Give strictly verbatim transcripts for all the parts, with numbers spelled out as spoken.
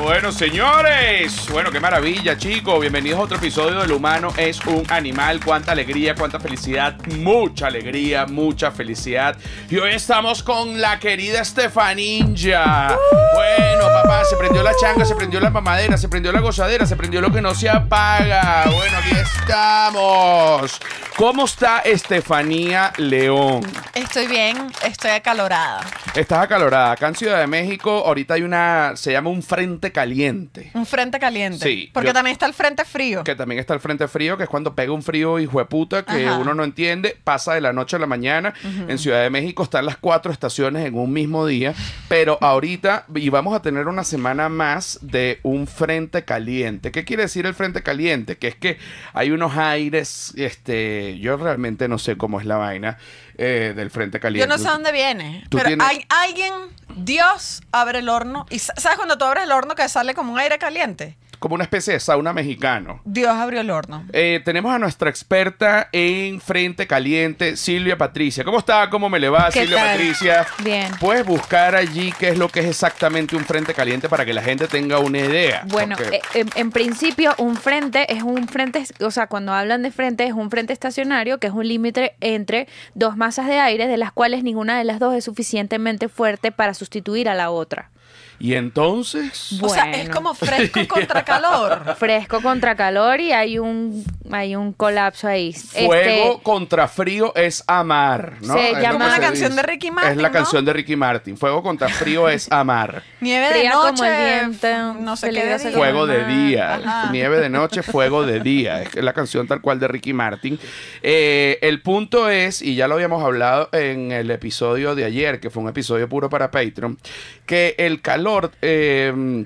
Bueno, señores, bueno, qué maravilla, chicos. Bienvenidos a otro episodio del Humano es un Animal. Cuánta alegría, cuánta felicidad, mucha alegría, mucha felicidad. Y hoy estamos con la querida Estefanía. Bueno, papá, se prendió la changa, se prendió la mamadera, se prendió la gozadera, se prendió lo que no se apaga. Bueno, aquí estamos. ¿Cómo está Estefanía León? Estoy bien, estoy acalorada. Estás acalorada. Acá en Ciudad de México ahorita hay una, se llama un frente caliente. Un frente caliente. Sí. Porque yo, también está el frente frío. Que también está el frente frío, que es cuando pega un frío hijo de puta que ajá, uno no entiende, pasa de la noche a la mañana. Uh-huh. En Ciudad de México están las cuatro estaciones en un mismo día, pero ahorita, y vamos a tener una semana más de un frente caliente. ¿Qué quiere decir el frente caliente? Que es que hay unos aires, este... yo realmente no sé cómo es la vaina eh, del frente caliente. Yo no sé dónde viene, pero tienes... hay alguien, Dios abre el horno y ¿sabes cuando tú abres el horno que sale como un aire caliente? Como una especie de sauna mexicano. Dios abrió el horno. Eh, tenemos a nuestra experta en frente caliente, Silvia Patricia. ¿Cómo está? ¿Cómo me le va, Silvia tal? Patricia? Bien. Puedes buscar allí qué es lo que es exactamente un frente caliente para que la gente tenga una idea. Bueno, okay. eh, en, en principio un frente es un frente, o sea, cuando hablan de frente es un frente estacionario que es un límite entre dos masas de aire de las cuales ninguna de las dos es suficientemente fuerte para sustituir a la otra. Y entonces... Bueno. O sea, es como fresco contra calor. Fresco contra calor y hay un, hay un colapso ahí. Fuego este, contra frío es amar, ¿no? Se es llama la canción dice. de Ricky Martin, Es la ¿no? canción de Ricky Martin. Fuego contra frío es amar. Nieve de Fría noche. Como el viento, no sé qué de fuego de día. Ajá. Nieve de noche, fuego de día. Es la canción tal cual de Ricky Martin. Eh, el punto es, y ya lo habíamos hablado en el episodio de ayer, que fue un episodio puro para Patreon, que el calor... Eh,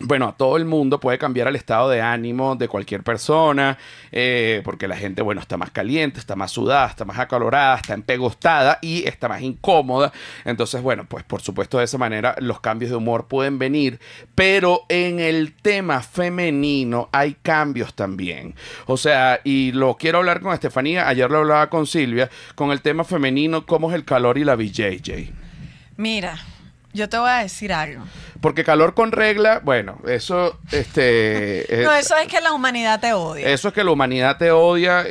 bueno, a todo el mundo puede cambiar el estado de ánimo de cualquier persona, eh, porque la gente, bueno, está más caliente, está más sudada, está más acalorada, está empegostada y está más incómoda. Entonces, bueno, pues por supuesto de esa manera los cambios de humor pueden venir, pero en el tema femenino hay cambios también. O sea, y lo quiero hablar con Estefanía, ayer lo hablaba con Silvia, con el tema femenino, cómo es el calor y la B J J. Mira... yo te voy a decir algo. Porque calor con regla, bueno, eso... este no, eso es que la humanidad te odia. Eso es que la humanidad te odia. Eh,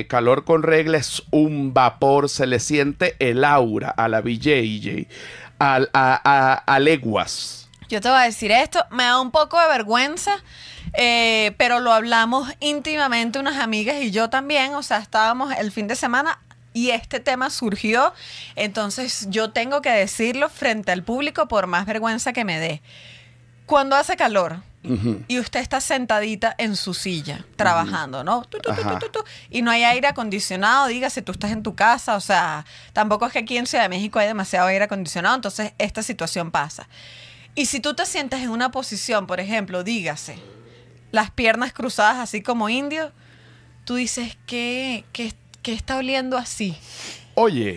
eh, calor con regla es un vapor. Se le siente el aura a la B J J. A, a, a, a leguas. Yo te voy a decir esto. Me da un poco de vergüenza, eh, pero lo hablamos íntimamente unas amigas y yo también. O sea, estábamos el fin de semana... y este tema surgió, entonces yo tengo que decirlo frente al público por más vergüenza que me dé. Cuando hace calor uh-huh, y usted está sentadita en su silla trabajando, uh-huh, ¿no? Tu, tu, tu, tu, tu, tu, y no hay aire acondicionado, dígase, tú estás en tu casa, o sea, tampoco es que aquí en Ciudad de México hay demasiado aire acondicionado, entonces esta situación pasa. Y si tú te sientas en una posición, por ejemplo, dígase, las piernas cruzadas así como indio, tú dices que... que ¿qué está oliendo así? Oye.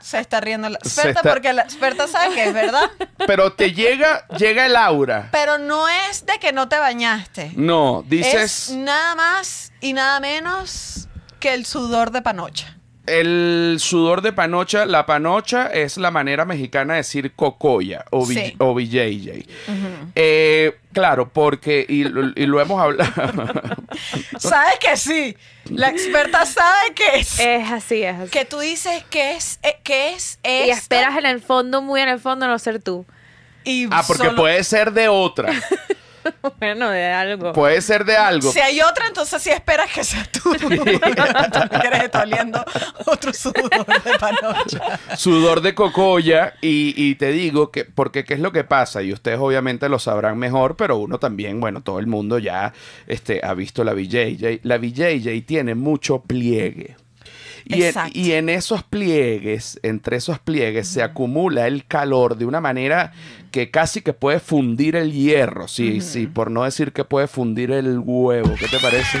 Se está riendo la experta está... porque la experta sabe que es verdad. Pero te llega, llega el aura. Pero no es de que no te bañaste. No, dices... es nada más y nada menos que el sudor de panocha. El sudor de panocha, la panocha es la manera mexicana de decir cocoya o, sí, o B J J. Uh-huh. Eh... Claro, porque, y, y lo hemos hablado. ¿Sabes que sí? La experta sabe que es. Es así, es así. Que tú dices que es, eh, que es, es. Y esperas en el fondo, muy en el fondo, no ser tú. Y ah, porque solo... puede ser de otra. Bueno, de algo. Puede ser de algo. Si hay otra, entonces sí esperas que sea tú. Quieres estar oliendo otro sudor de panocha. Sudor de cocoya. Y, y te digo, que porque qué es lo que pasa, y ustedes obviamente lo sabrán mejor, pero uno también, bueno, todo el mundo ya este, ha visto la B J J. La B J J tiene mucho pliegue. Y en, y en esos pliegues, entre esos pliegues, uh-huh, se acumula el calor de una manera que casi que puede fundir el hierro, sí, uh-huh, sí, por no decir que puede fundir el huevo. ¿Qué te parece?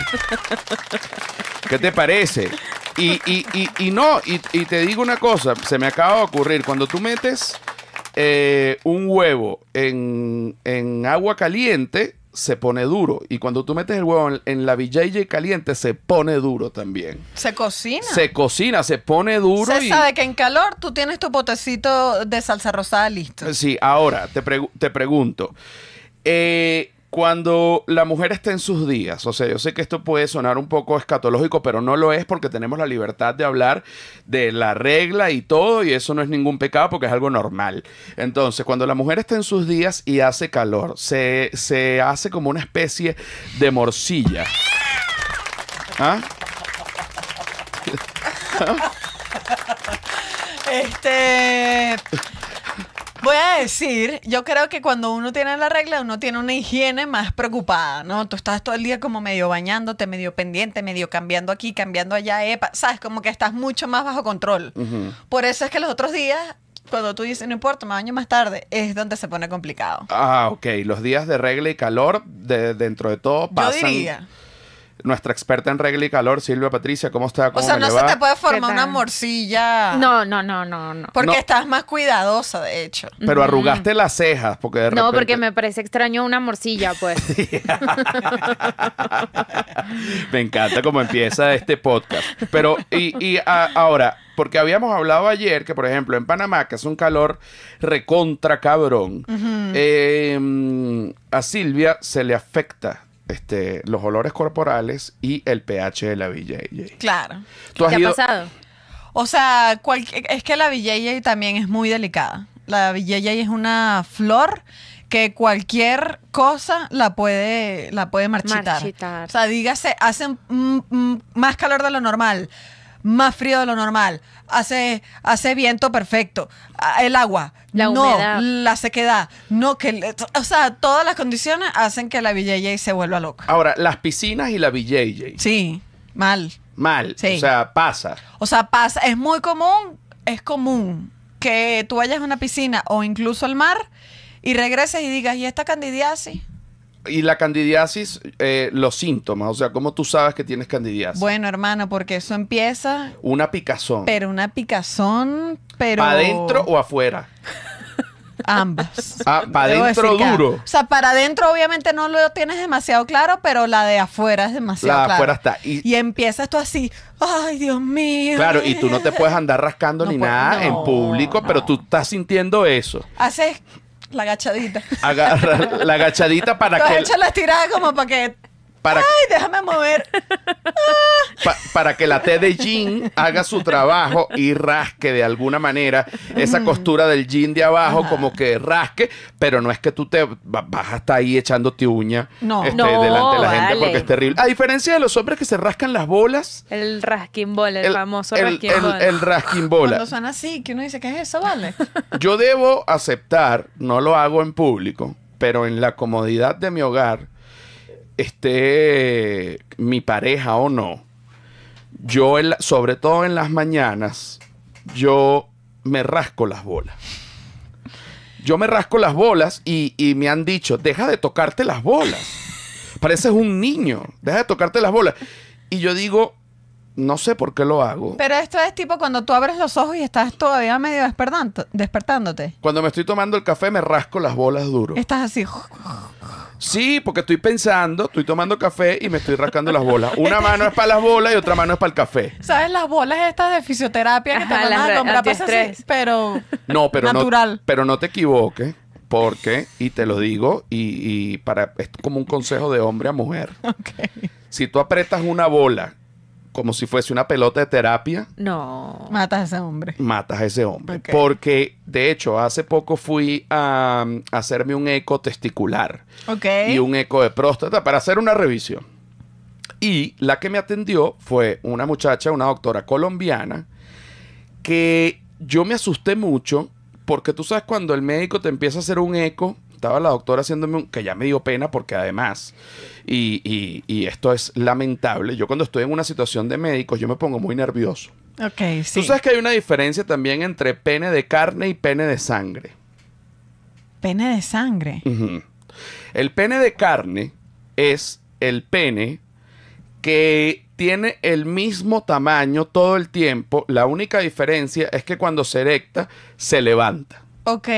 ¿Qué te parece? Y, y, y, y no, y, y te digo una cosa, se me acaba de ocurrir, cuando tú metes eh, un huevo en, en agua caliente, se pone duro. Y cuando tú metes el huevo en, en la B J J caliente, se pone duro también. Se cocina. Se cocina, se pone duro. Se y... sabe que en calor tú tienes tu potecito de salsa rosada listo. Sí, ahora te, pregu te pregunto. Eh, cuando la mujer está en sus días, o sea, yo sé que esto puede sonar un poco escatológico, pero no lo es porque tenemos la libertad de hablar de la regla y todo, y eso no es ningún pecado porque es algo normal. Entonces, cuando la mujer está en sus días y hace calor, se, se hace como una especie de morcilla. ¿Ah? Este... Voy a decir, yo creo que cuando uno tiene la regla, uno tiene una higiene más preocupada, ¿no? Tú estás todo el día como medio bañándote, medio pendiente, medio cambiando aquí, cambiando allá, epa, ¿sabes? Como que estás mucho más bajo control. Uh-huh. Por eso es que los otros días, cuando tú dices, no importa, me baño más tarde, es donde se pone complicado. Ah, ok. Los días de regla y calor, de, dentro de todo, pasan... Yo diría... Nuestra experta en regla y calor, Silvia Patricia, ¿cómo está? ¿Cómo o sea, no va? Se te puede formar una morcilla. No, no, no, no, no. Porque no. Estás más cuidadosa, de hecho. Pero arrugaste mm. las cejas, porque de repente... No, porque me parece extraño una morcilla, pues. Me encanta cómo empieza este podcast. Pero, y, y a, ahora, porque habíamos hablado ayer que, por ejemplo, en Panamá, que es un calor recontra cabrón, uh-huh. eh, a Silvia se le afecta Este, los olores corporales y el pH de la B J J. Claro. ¿Tú has ¿Qué ido? ha pasado? O sea, cual, es que la B J J también es muy delicada. La B J J es una flor que cualquier cosa la puede, la puede marchitar. marchitar. O sea, dígase, hace mm, mm, más calor de lo normal, más frío de lo normal, hace, hace viento perfecto, el agua, la humedad, no, la sequedad, no, que, o sea, todas las condiciones hacen que la B J J se vuelva loca. Ahora, las piscinas y la B J J. Sí, mal. Mal, sí. O sea, pasa. O sea, pasa, es muy común, es común que tú vayas a una piscina o incluso al mar y regreses y digas, ¿y esta candidiasis? Y la candidiasis, eh, los síntomas, o sea, ¿cómo tú sabes que tienes candidiasis? Bueno, hermana, porque eso empieza... Una picazón. Pero una picazón, pero... ¿Para adentro o afuera? Ambas. Ah, para adentro duro. O sea, para adentro obviamente no lo tienes demasiado claro, pero la de afuera es demasiado clara. La de afuera está. Y, y empiezas tú así, ¡ay, Dios mío! Claro, y tú no te puedes andar rascando no ni puedo, nada no, en público, no. Pero tú estás sintiendo eso. Haces... La agachadita. Agarra, la agachadita para que... Echa la estirada como para que... Para, ¡ay, déjame mover! Pa, para que la T de jean haga su trabajo y rasque de alguna manera esa costura del jean de abajo. Ajá. Como que rasque, pero no es que tú te vas hasta ahí echándote uña no. Este, no, delante de la gente, vale. Porque es terrible. A diferencia de los hombres que se rascan las bolas. El rasquín bola, el, el famoso rasquín bola. El, el rasquín bola. Cuando suena así, que uno dice, ¿qué es eso, vale? Yo debo aceptar, no lo hago en público, pero en la comodidad de mi hogar... Este, mi pareja o no, yo, en la, sobre todo en las mañanas, yo me rasco las bolas. Yo me rasco las bolas y, y me han dicho, deja de tocarte las bolas. Pareces un niño, deja de tocarte las bolas. Y yo digo, no sé por qué lo hago. Pero esto es tipo cuando tú abres los ojos y estás todavía medio despertándote. Cuando me estoy tomando el café, me rasco las bolas duro. Estás así... Sí, porque estoy pensando, estoy tomando café y me estoy rascando las bolas. Una mano es para las bolas y otra mano es para el café. ¿Sabes las bolas estas de fisioterapia que te van a comprar para estrés? Pero no, pero natural. No, pero no te equivoques, porque, y te lo digo, y, y para, es como un consejo de hombre a mujer. Okay. Si tú aprietas una bola como si fuese una pelota de terapia... No. Matas a ese hombre. Matas a ese hombre. Okay. Porque, de hecho, hace poco fui a, a hacerme un eco testicular. Ok. Y un eco de próstata para hacer una revisión. Y la que me atendió fue una muchacha, una doctora colombiana, que yo me asusté mucho porque tú sabes cuando el médico te empieza a hacer un eco... Estaba la doctora haciéndome un... Que ya me dio pena porque además... Y, y, y esto es lamentable. Yo cuando estoy en una situación de médicos, yo me pongo muy nervioso. Ok, sí. Tú sabes que hay una diferencia también entre pene de carne y pene de sangre. ¿Pene de sangre? Uh-huh. El pene de carne es el pene que tiene el mismo tamaño todo el tiempo. La única diferencia es que cuando se erecta, se levanta. Ok.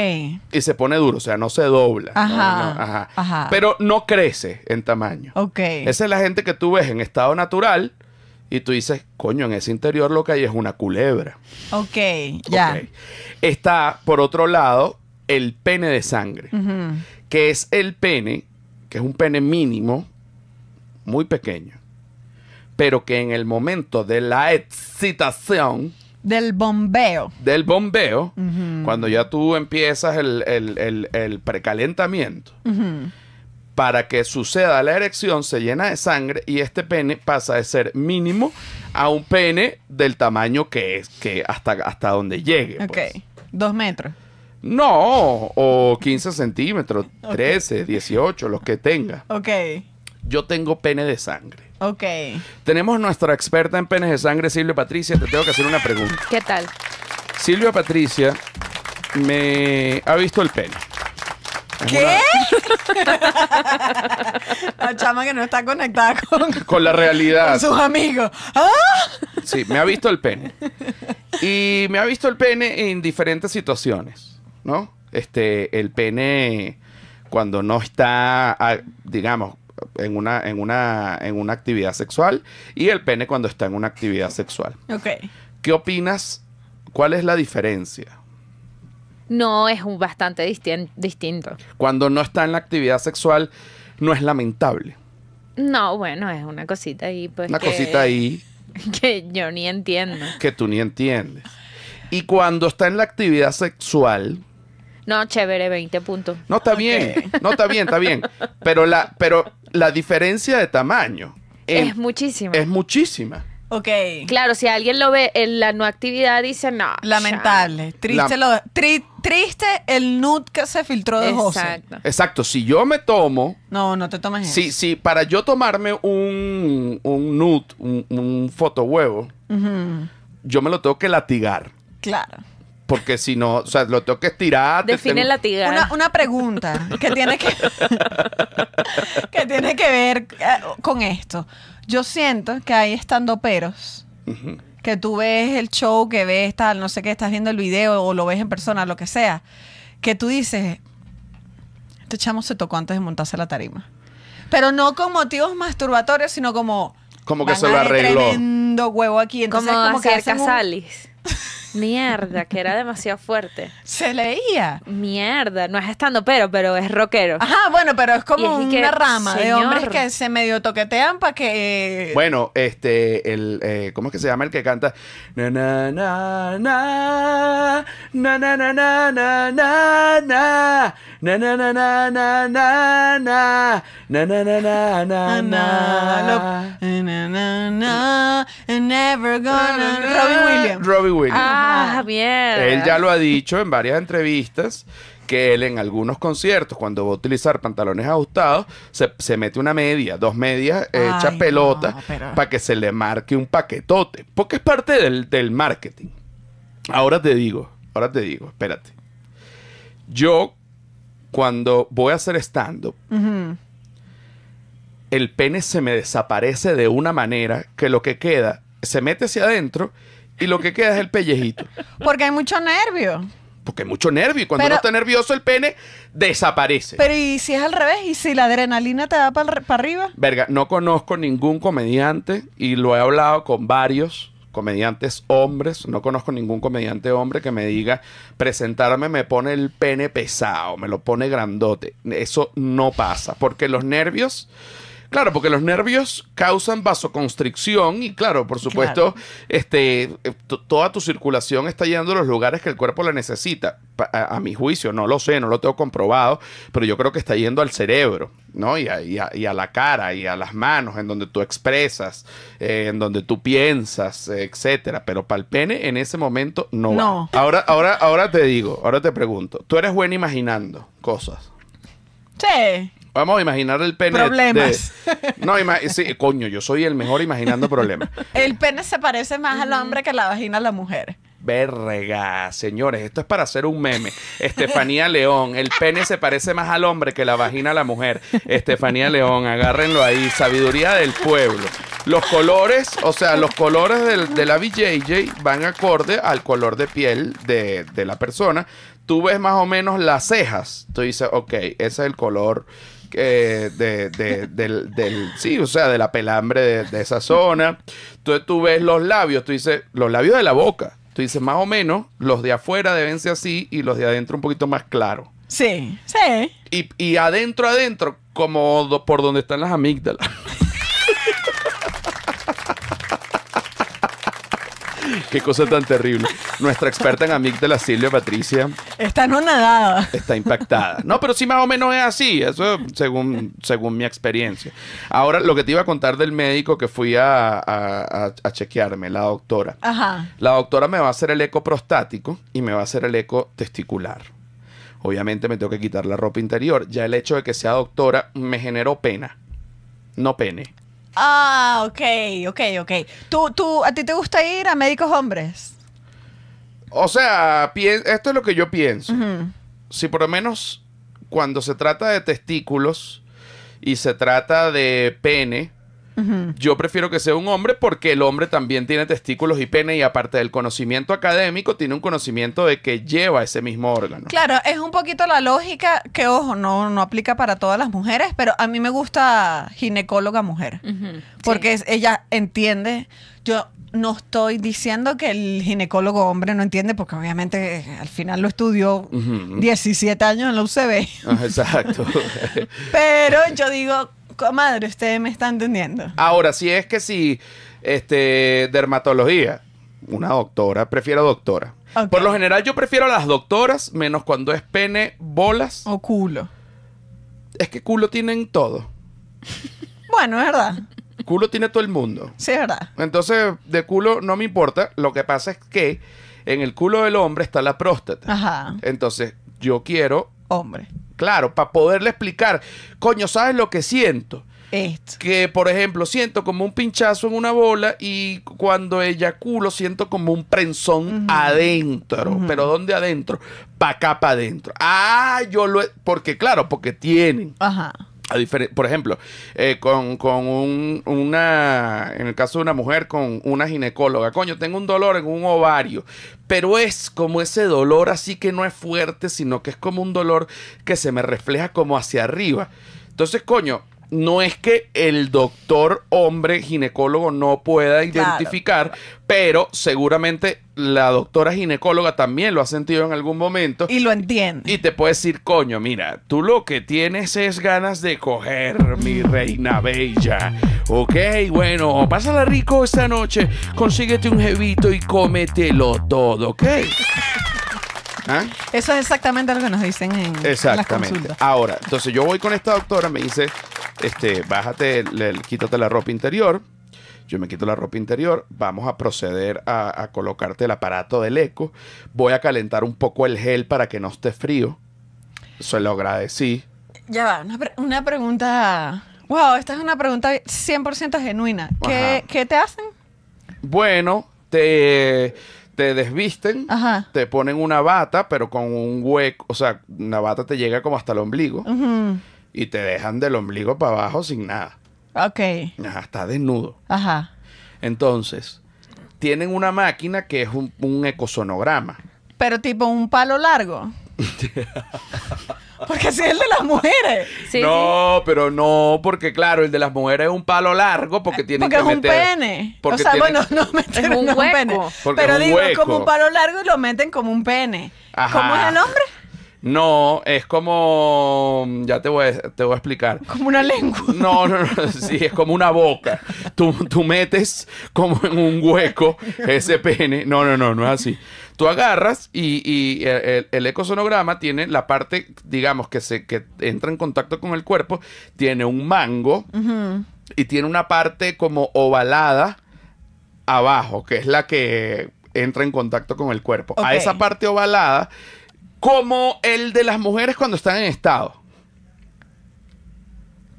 Y se pone duro, o sea, no se dobla. Ajá, no, no, ajá. ajá. Pero no crece en tamaño. Ok. Esa es la gente que tú ves en estado natural y tú dices, coño, en ese interior lo que hay es una culebra. Ok, ya. Okay. Está, por otro lado, el pene de sangre, uh-huh. que es el pene, que es un pene mínimo, muy pequeño, pero que en el momento de la excitación... Del bombeo. Del bombeo, uh-huh. cuando ya tú empiezas el, el, el, el precalentamiento, uh-huh. para que suceda la erección, se llena de sangre y este pene pasa de ser mínimo a un pene del tamaño que es, que hasta, hasta donde llegue. Ok, pues. Dos metros. No, o quince centímetros, okay. trece, dieciocho, los que tenga. Ok. Yo tengo pene de sangre. Ok. Tenemos nuestra experta en penes de sangre, Silvia Patricia. Te tengo que hacer una pregunta. ¿Qué tal? Silvia Patricia me ha visto el pene. Es ¿Qué? Una... La chama que no está conectada con... Con la realidad. Con sus amigos. ¿Ah? Sí, me ha visto el pene. Y me ha visto el pene en diferentes situaciones, ¿no? Este, el pene cuando no está, digamos... En una, en, una, en una actividad sexual y el pene cuando está en una actividad sexual. Ok. ¿Qué opinas? ¿Cuál es la diferencia? No, es un bastante distin distinto. Cuando no está en la actividad sexual, no es lamentable. No, bueno, es una cosita ahí. Pues, una que, cosita ahí. Que yo ni entiendo. Que tú ni entiendes. Y cuando está en la actividad sexual... No, chévere, veinte puntos. No, está bien, okay. no, está bien, está bien. Pero la, pero la diferencia de tamaño... Es, es muchísima. Es muchísima. Ok. Claro, si alguien lo ve en la no actividad, dice, no. Lamentable. Triste, la... lo, tri, triste el nude que se filtró de Exacto. José. Exacto. Exacto. Si yo me tomo... No, no te tomes eso. Sí, si, si para yo tomarme un, un nude, un, un fotohuevo, uh-huh. yo me lo tengo que latigar. Claro. Porque si no, o sea, lo tengo que estirar. Define latigar. Una, una pregunta que tiene que, que tiene que ver con esto. Yo siento que hay estandoperos, uh-huh. que tú ves el show, que ves tal, no sé qué, estás viendo el video o lo ves en persona, lo que sea, que tú dices, este chamo se tocó antes de montarse la tarima. Pero no con motivos masturbatorios, sino como... Como que se lo arregló. Tremendo huevo aquí. Entonces, como, como que hacer Casalis. Mierda, que era demasiado fuerte. Se leía. Mierda, no es estando pero, pero es rockero. Ajá, bueno, pero es como es una que, rama señor. de hombres que se medio toquetean para que... Bueno, este, el, eh, ¿cómo es que se llama el que canta? Na, na, na, na, na, na, na, na, na, na, na, na, na, na, na, na, na, na, na, na, na, na, na, na, na, never gonna... Robbie Williams. Robbie Williams. Ah, Ah, mierda. Él ya lo ha dicho en varias entrevistas que él en algunos conciertos, cuando va a utilizar pantalones ajustados, se, se mete una media, dos medias, Ay, hecha pelota, no, pero... para que se le marque un paquetote. Porque es parte del, del marketing. Ahora te digo, ahora te digo, espérate. Yo, cuando voy a hacer stand-up, uh-huh. el pene se me desaparece de una manera que lo que queda se mete hacia adentro... Y lo que queda es el pellejito. Porque hay mucho nervio. Porque hay mucho nervio. Y cuando pero, uno está nervioso, el pene desaparece. Pero ¿y si es al revés? ¿Y si la adrenalina te da para pa arriba? Verga, no conozco ningún comediante, y lo he hablado con varios comediantes hombres. No conozco ningún comediante hombre que me diga, presentarme me pone el pene pesado, me lo pone grandote. Eso no pasa. Porque los nervios... Claro, porque los nervios causan vasoconstricción y claro, por supuesto, claro. este, toda tu circulación está yendo a los lugares que el cuerpo la necesita. A, a mi juicio, no lo sé, no lo tengo comprobado, pero yo creo que está yendo al cerebro, ¿no? Y a, y a, y a la cara y a las manos, en donde tú expresas, eh, en donde tú piensas, eh, etcétera. Pero para el pene en ese momento no. No. Va. Ahora, ahora, ahora te digo, ahora te pregunto, ¿tú eres buena imaginando cosas? Sí. Vamos a imaginar el pene. Problemas. De... No, ima... sí, coño, yo soy el mejor imaginando problemas. El pene se parece más al hombre que la vagina a la mujer. Verga, señores, esto es para hacer un meme. Estefanía León, el pene se parece más al hombre que la vagina a la mujer. Estefanía León, agárrenlo ahí. Sabiduría del pueblo. Los colores, o sea, los colores del, de la B J J van acorde al color de piel de, de la persona. tú ves más o menos las cejas, tú dices, ok, ese es el color eh, de, de, del, del... Sí, o sea, de la pelambre de, de esa zona. Entonces tú ves los labios, tú dices, los labios de la boca. Tú dices, más o menos, los de afuera deben ser así y los de adentro un poquito más claros. Sí, sí. Y, y adentro, adentro, como do, por donde están las amígdalas. Qué cosa tan terrible. Nuestra experta en amígdalas, Silvia Patricia, está anonadada. Está impactada. No, pero sí más o menos es así. Eso según, según mi experiencia. Ahora, lo que te iba a contar del médico que fui a, a, a chequearme, la doctora. Ajá. La doctora me va a hacer el eco prostático y me va a hacer el eco testicular. Obviamente me tengo que quitar la ropa interior. Ya el hecho de que sea doctora me generó pena. No pene. Ah, ok, ok, ok. ¿Tú, tú, ¿A ti te gusta ir a médicos hombres? O sea, esto es lo que yo pienso. Uh-huh. Si por lo menos cuando se trata de testículos y se trata de pene, uh-huh, yo prefiero que sea un hombre porque el hombre también tiene testículos y pene y aparte del conocimiento académico tiene un conocimiento de que lleva ese mismo órgano. Claro, es un poquito la lógica que, ojo, no, no aplica para todas las mujeres, pero a mí me gusta ginecóloga mujer, uh-huh, porque sí, ella entiende. Yo no estoy diciendo que el ginecólogo hombre no entiende, porque obviamente al final lo estudió, uh-huh, diecisiete años en la U C B. Ah, exacto. Pero yo digo, comadre, ustedes me están entendiendo. Ahora, si es que si este, dermatología, una doctora, prefiero doctora. Okay. Por lo general yo prefiero a las doctoras, menos cuando es pene, bolas. O culo. Es que culo tienen todo. Bueno, es verdad. Culo tiene todo el mundo. Sí, es verdad. Entonces, de culo no me importa. Lo que pasa es que en el culo del hombre está la próstata. Ajá. Entonces, yo quiero... hombre. Claro, para poderle explicar, coño, ¿sabes lo que siento? Esto. Que, por ejemplo, siento como un pinchazo en una bola y cuando eyaculo siento como un prensón, uh-huh, adentro. Uh-huh. ¿Pero dónde adentro? Pa' acá, pa' adentro. Ah, yo lo... He... Porque, claro, porque tienen. Ajá. A difer... Por ejemplo, eh, con, con un, una... En el caso de una mujer, con una ginecóloga. Coño, tengo un dolor en un ovario. Pero es como ese dolor así que no es fuerte, sino que es como un dolor que se me refleja como hacia arriba. Entonces, coño, no es que el doctor hombre ginecólogo no pueda identificar, claro, pero seguramente la doctora ginecóloga también lo ha sentido en algún momento. Y lo entiende. Y te puede decir, coño, mira, tú lo que tienes es ganas de coger, mi reina bella. Ok, bueno, pásala rico esta noche, consíguete un jevito y cómetelo todo, ¿ok? ¿Ah? Eso es exactamente lo que nos dicen en exactamente. Las Ahora, entonces yo voy con esta doctora, me dice, este, bájate, le, le, quítate la ropa interior. Yo me quito la ropa interior, vamos a proceder a, a colocarte el aparato del eco. Voy a calentar un poco el gel para que no esté frío. Se lo agradecí. Ya va, una, pre una pregunta... Wow, esta es una pregunta cien por ciento genuina. ¿Qué, ¿Qué te hacen? Bueno, te... te desvisten, ajá, te ponen una bata, pero con un hueco, o sea, una bata te llega como hasta el ombligo, uh-huh, y te dejan del ombligo para abajo sin nada. Ok. Ajá, está desnudo. Ajá. Entonces, tienen una máquina que es un, un ecosonograma. Pero tipo un palo largo. Porque si es el de las mujeres. Sí, no, sí, pero no, porque claro, el de las mujeres es un palo largo porque tiene que meter... Porque es un pene. O sea, tienen... bueno, no meter es un, no un pene. Porque pero es un digo, hueco. Es como un palo largo y lo meten como un pene. Ajá. ¿Cómo es el hombre? No, es como... Ya te voy a, te voy a explicar. Como una lengua. No, no, no. Sí, es como una boca. Tú, tú metes como en un hueco ese pene. No, no, no, no es así. Tú agarras y, y el, el ecosonograma tiene la parte, digamos, que, se, que entra en contacto con el cuerpo. Tiene un mango, uh-huh, y tiene una parte como ovalada abajo, que es la que entra en contacto con el cuerpo. Okay. A esa parte ovalada... Como el de las mujeres cuando están en estado.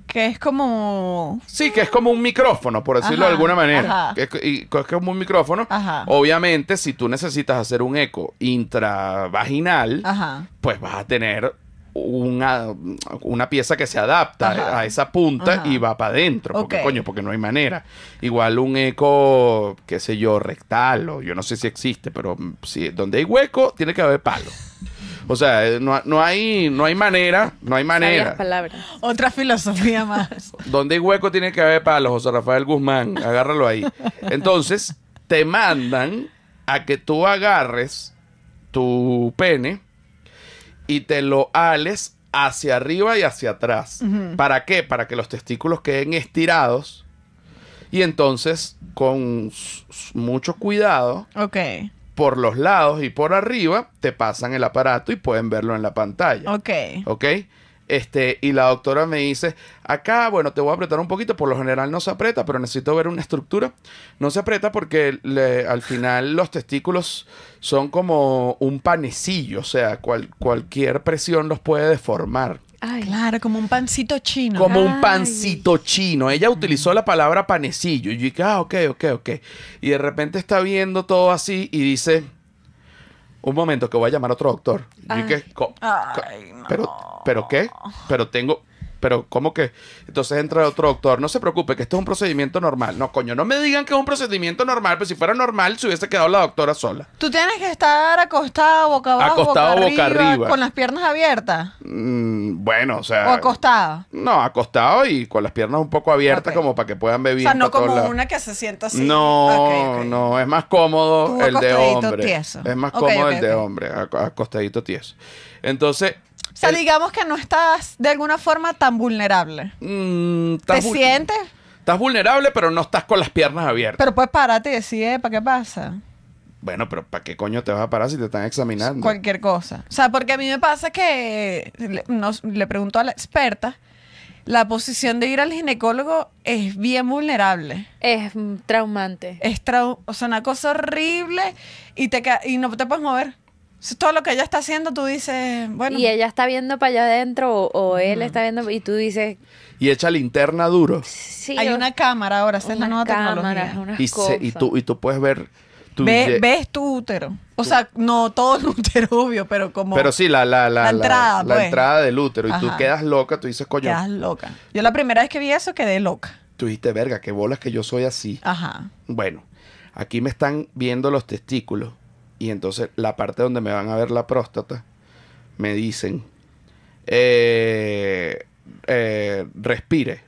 Que es como... Sí, que es como un micrófono, por decirlo, ajá, de alguna manera. Que es, y, que es como un micrófono. Ajá. Obviamente, si tú necesitas hacer un eco intravaginal, ajá, pues vas a tener una, una pieza que se adapta, ajá, a esa punta, ajá, y va para adentro. Porque, okay, coño, porque no hay manera. Igual un eco, qué sé yo, rectal, o yo no sé si existe, pero si donde hay hueco, tiene que haber palo. O sea, no, no hay no hay manera, no hay manera. Otra filosofía más. Donde hay hueco tiene que haber palos, José Rafael Guzmán, agárralo ahí. Entonces, te mandan a que tú agarres tu pene y te lo ales hacia arriba y hacia atrás. Uh-huh. ¿Para qué? Para que los testículos queden estirados. Y entonces, con mucho cuidado, okay, por los lados y por arriba, te pasan el aparato y pueden verlo en la pantalla. Ok. Ok. Este, y la doctora me dice, acá, bueno, te voy a apretar un poquito. Por lo general no se aprieta, pero necesito ver una estructura. No se aprieta porque le, al final los testículos son como un panecillo. O sea, cual, cualquier presión los puede deformar. Ay, claro, como un pancito chino. Como Ay. un pancito chino. Ella utilizó la palabra panecillo. Y yo dije, ah, ok, ok, ok. Y de repente está viendo todo así y dice, un momento, que voy a llamar a otro doctor. Ay. Y dije, Ay, no. ¿Pero, ¿pero qué? Pero tengo... Pero, ¿cómo que? Entonces entra otro doctor. No se preocupe, que esto es un procedimiento normal. No, coño, no me digan que es un procedimiento normal, pero si fuera normal, se hubiese quedado la doctora sola. Tú tienes que estar acostado, boca abajo, acostado, boca, boca arriba, arriba, con las piernas abiertas. Mm, bueno, o sea... ¿O acostado? No, acostado y con las piernas un poco abiertas, okay, como para que puedan beber. O sea, no como la... una que se sienta así. No, okay, okay. no, es más cómodo Tú el de hombre. Tieso. Es más okay, cómodo okay, el okay. de hombre, acostadito tieso. Entonces... O sea, el, digamos que no estás de alguna forma tan vulnerable. Mm, ¿Te bu sientes? Estás vulnerable, pero no estás con las piernas abiertas. Pero puedes pararte y decir, ¿eh? ¿Para qué pasa? Bueno, pero ¿para qué coño te vas a parar si te están examinando? Cualquier cosa. O sea, porque a mí me pasa que le, nos, le pregunto a la experta, la posición de ir al ginecólogo es bien vulnerable. Es traumante. Es trau o sea, una cosa horrible y, te ca y no te puedes mover. Todo lo que ella está haciendo, tú dices, bueno... Y ella está viendo para allá adentro, o, o él mm. está viendo, y tú dices... Y echa linterna duro. Sí, Hay o... una cámara ahora, esa es la nueva cámara, tecnología. Y, se, y, tú, y tú puedes ver... Tu Ve, ves tu útero. O tú. sea, no todo el útero, obvio, pero como... Pero sí, la, la, la, la, entrada, la, pues. la entrada del útero. Y Ajá. tú quedas loca, tú dices, coño... Quedas loca. Yo la primera vez que vi eso quedé loca. Tú dijiste, verga, qué bolas que yo soy así. Ajá. Bueno, aquí me están viendo los testículos. Y entonces la parte donde me van a ver la próstata, me dicen, eh, eh, respire,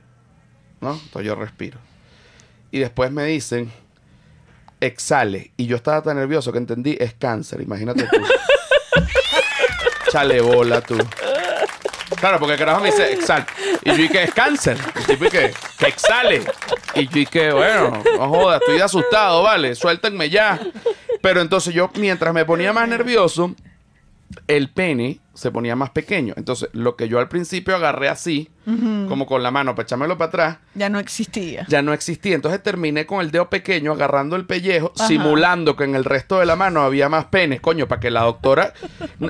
¿no? Entonces yo respiro. Y después me dicen, exhale. Y yo estaba tan nervioso que entendí, es cáncer, imagínate tú. Chale bola tú. Claro, porque el carajo me dice, exhale. Y yo dije, es cáncer. El tipo dije, que exhale. Y yo dije, bueno, no jodas, estoy asustado, vale, suéltenme ya. Pero entonces yo, mientras me ponía más nervioso, el pene se ponía más pequeño. Entonces, lo que yo al principio agarré así, uh-huh. como con la mano para echármelo para atrás... Ya no existía. Ya no existía. Entonces terminé con el dedo pequeño agarrando el pellejo, Ajá. simulando que en el resto de la mano había más penes. Coño, para que la doctora...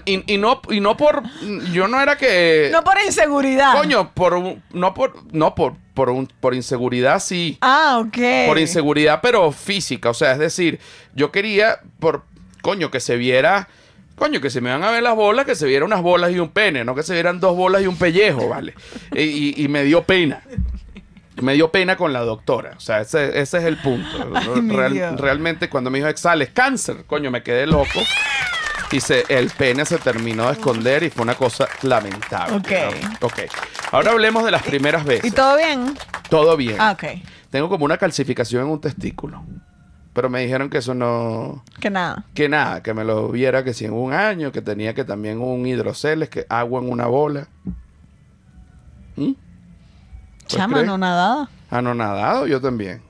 Y, y, no, y no por... Yo no era que... No por inseguridad. Coño, por... No por... No por... Por, un, por inseguridad, sí. Ah, ok. Por inseguridad, pero física. O sea, es decir, yo quería, por coño, que se viera... Coño, que se me van a ver las bolas, que se vieran unas bolas y un pene. No que se vieran dos bolas y un pellejo, ¿vale? Y, y, y me dio pena. Me dio pena con la doctora. O sea, ese, ese es el punto. Ay, Real, realmente, cuando me dijo, exhale, es cáncer. Coño, me quedé loco. Y se, el pene se terminó de esconder y fue una cosa lamentable. Ok. ¿No? Ok. Ahora hablemos de las primeras veces. ¿Y todo bien? Todo bien. Ah, ok. Tengo como una calcificación en un testículo. Pero me dijeron que eso no... Que nada. Que nada. Que me lo viera que si en un año, que tenía que también un hidroceles, que agua en una bola. ¿Mm? Chama, anonadado. Anonadado, yo también.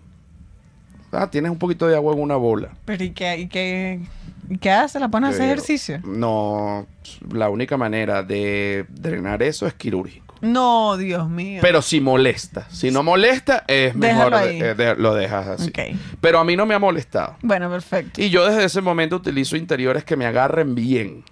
Ah, tienes un poquito de agua en una bola. Pero ¿y qué...? ¿Y qué...? ¿Y qué hace? ¿La pones a hacer ejercicio? No, la única manera de drenar eso es quirúrgico. No, Dios mío. Pero si molesta. Si no molesta, es mejor de, eh, de, lo dejas así. Okay. Pero a mí no me ha molestado. Bueno, perfecto. Y yo desde ese momento utilizo interiores que me agarren bien.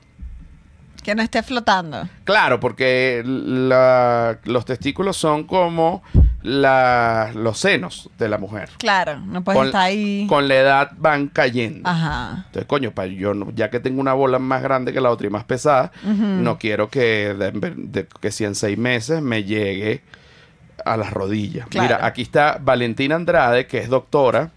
Que no esté flotando. Claro, porque la, los testículos son como la, los senos de la mujer. Claro, no puedes con, estar ahí. Con la edad van cayendo. Ajá. Entonces, coño, pa, yo no, ya que tengo una bola más grande que la otra y más pesada, uh-huh. no quiero que, de, de, que si en seis meses me llegue a las rodillas. Claro. Mira, aquí está Valentina Andrade, que es doctora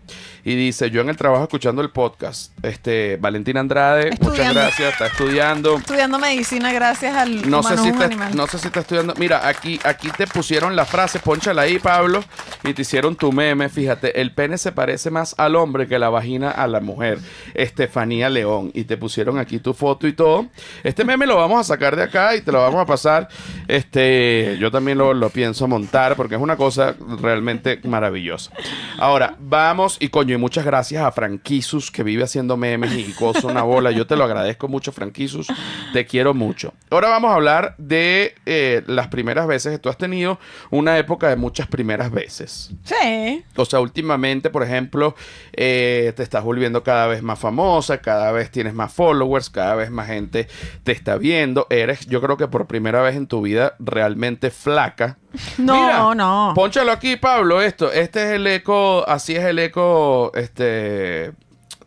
y dice, yo en el trabajo escuchando el podcast, este Valentina Andrade, estudiando. Muchas gracias, está estudiando. Estudiando medicina gracias al no humano sé si es un animal. No sé si está estudiando. Mira, aquí, aquí te pusieron la frase, pónchala ahí, Pablo, y te hicieron tu meme. Fíjate, el pene se parece más al hombre que la vagina a la mujer. Estefanía León. Y te pusieron aquí tu foto y todo. Este meme lo vamos a sacar de acá y te lo vamos a pasar. Este, yo también lo, lo pienso montar porque es una cosa realmente maravillosa. Ahora, vamos y coño, y muchas gracias a Franquisus que vive haciendo memes y cosa una bola. Yo te lo agradezco mucho, Franquisus. Te quiero mucho. Ahora vamos a hablar de eh, las primeras veces que tú has tenido una época de muchas primeras veces. Sí. O sea, últimamente, por ejemplo, eh, te estás volviendo cada vez más famosa, cada vez tienes más followers, cada vez más gente te está viendo. Eres, yo creo que por primera vez en tu vida, realmente flaca. No, mira, no. Pónchalo aquí, Pablo, esto. Este es el eco, así es el eco este,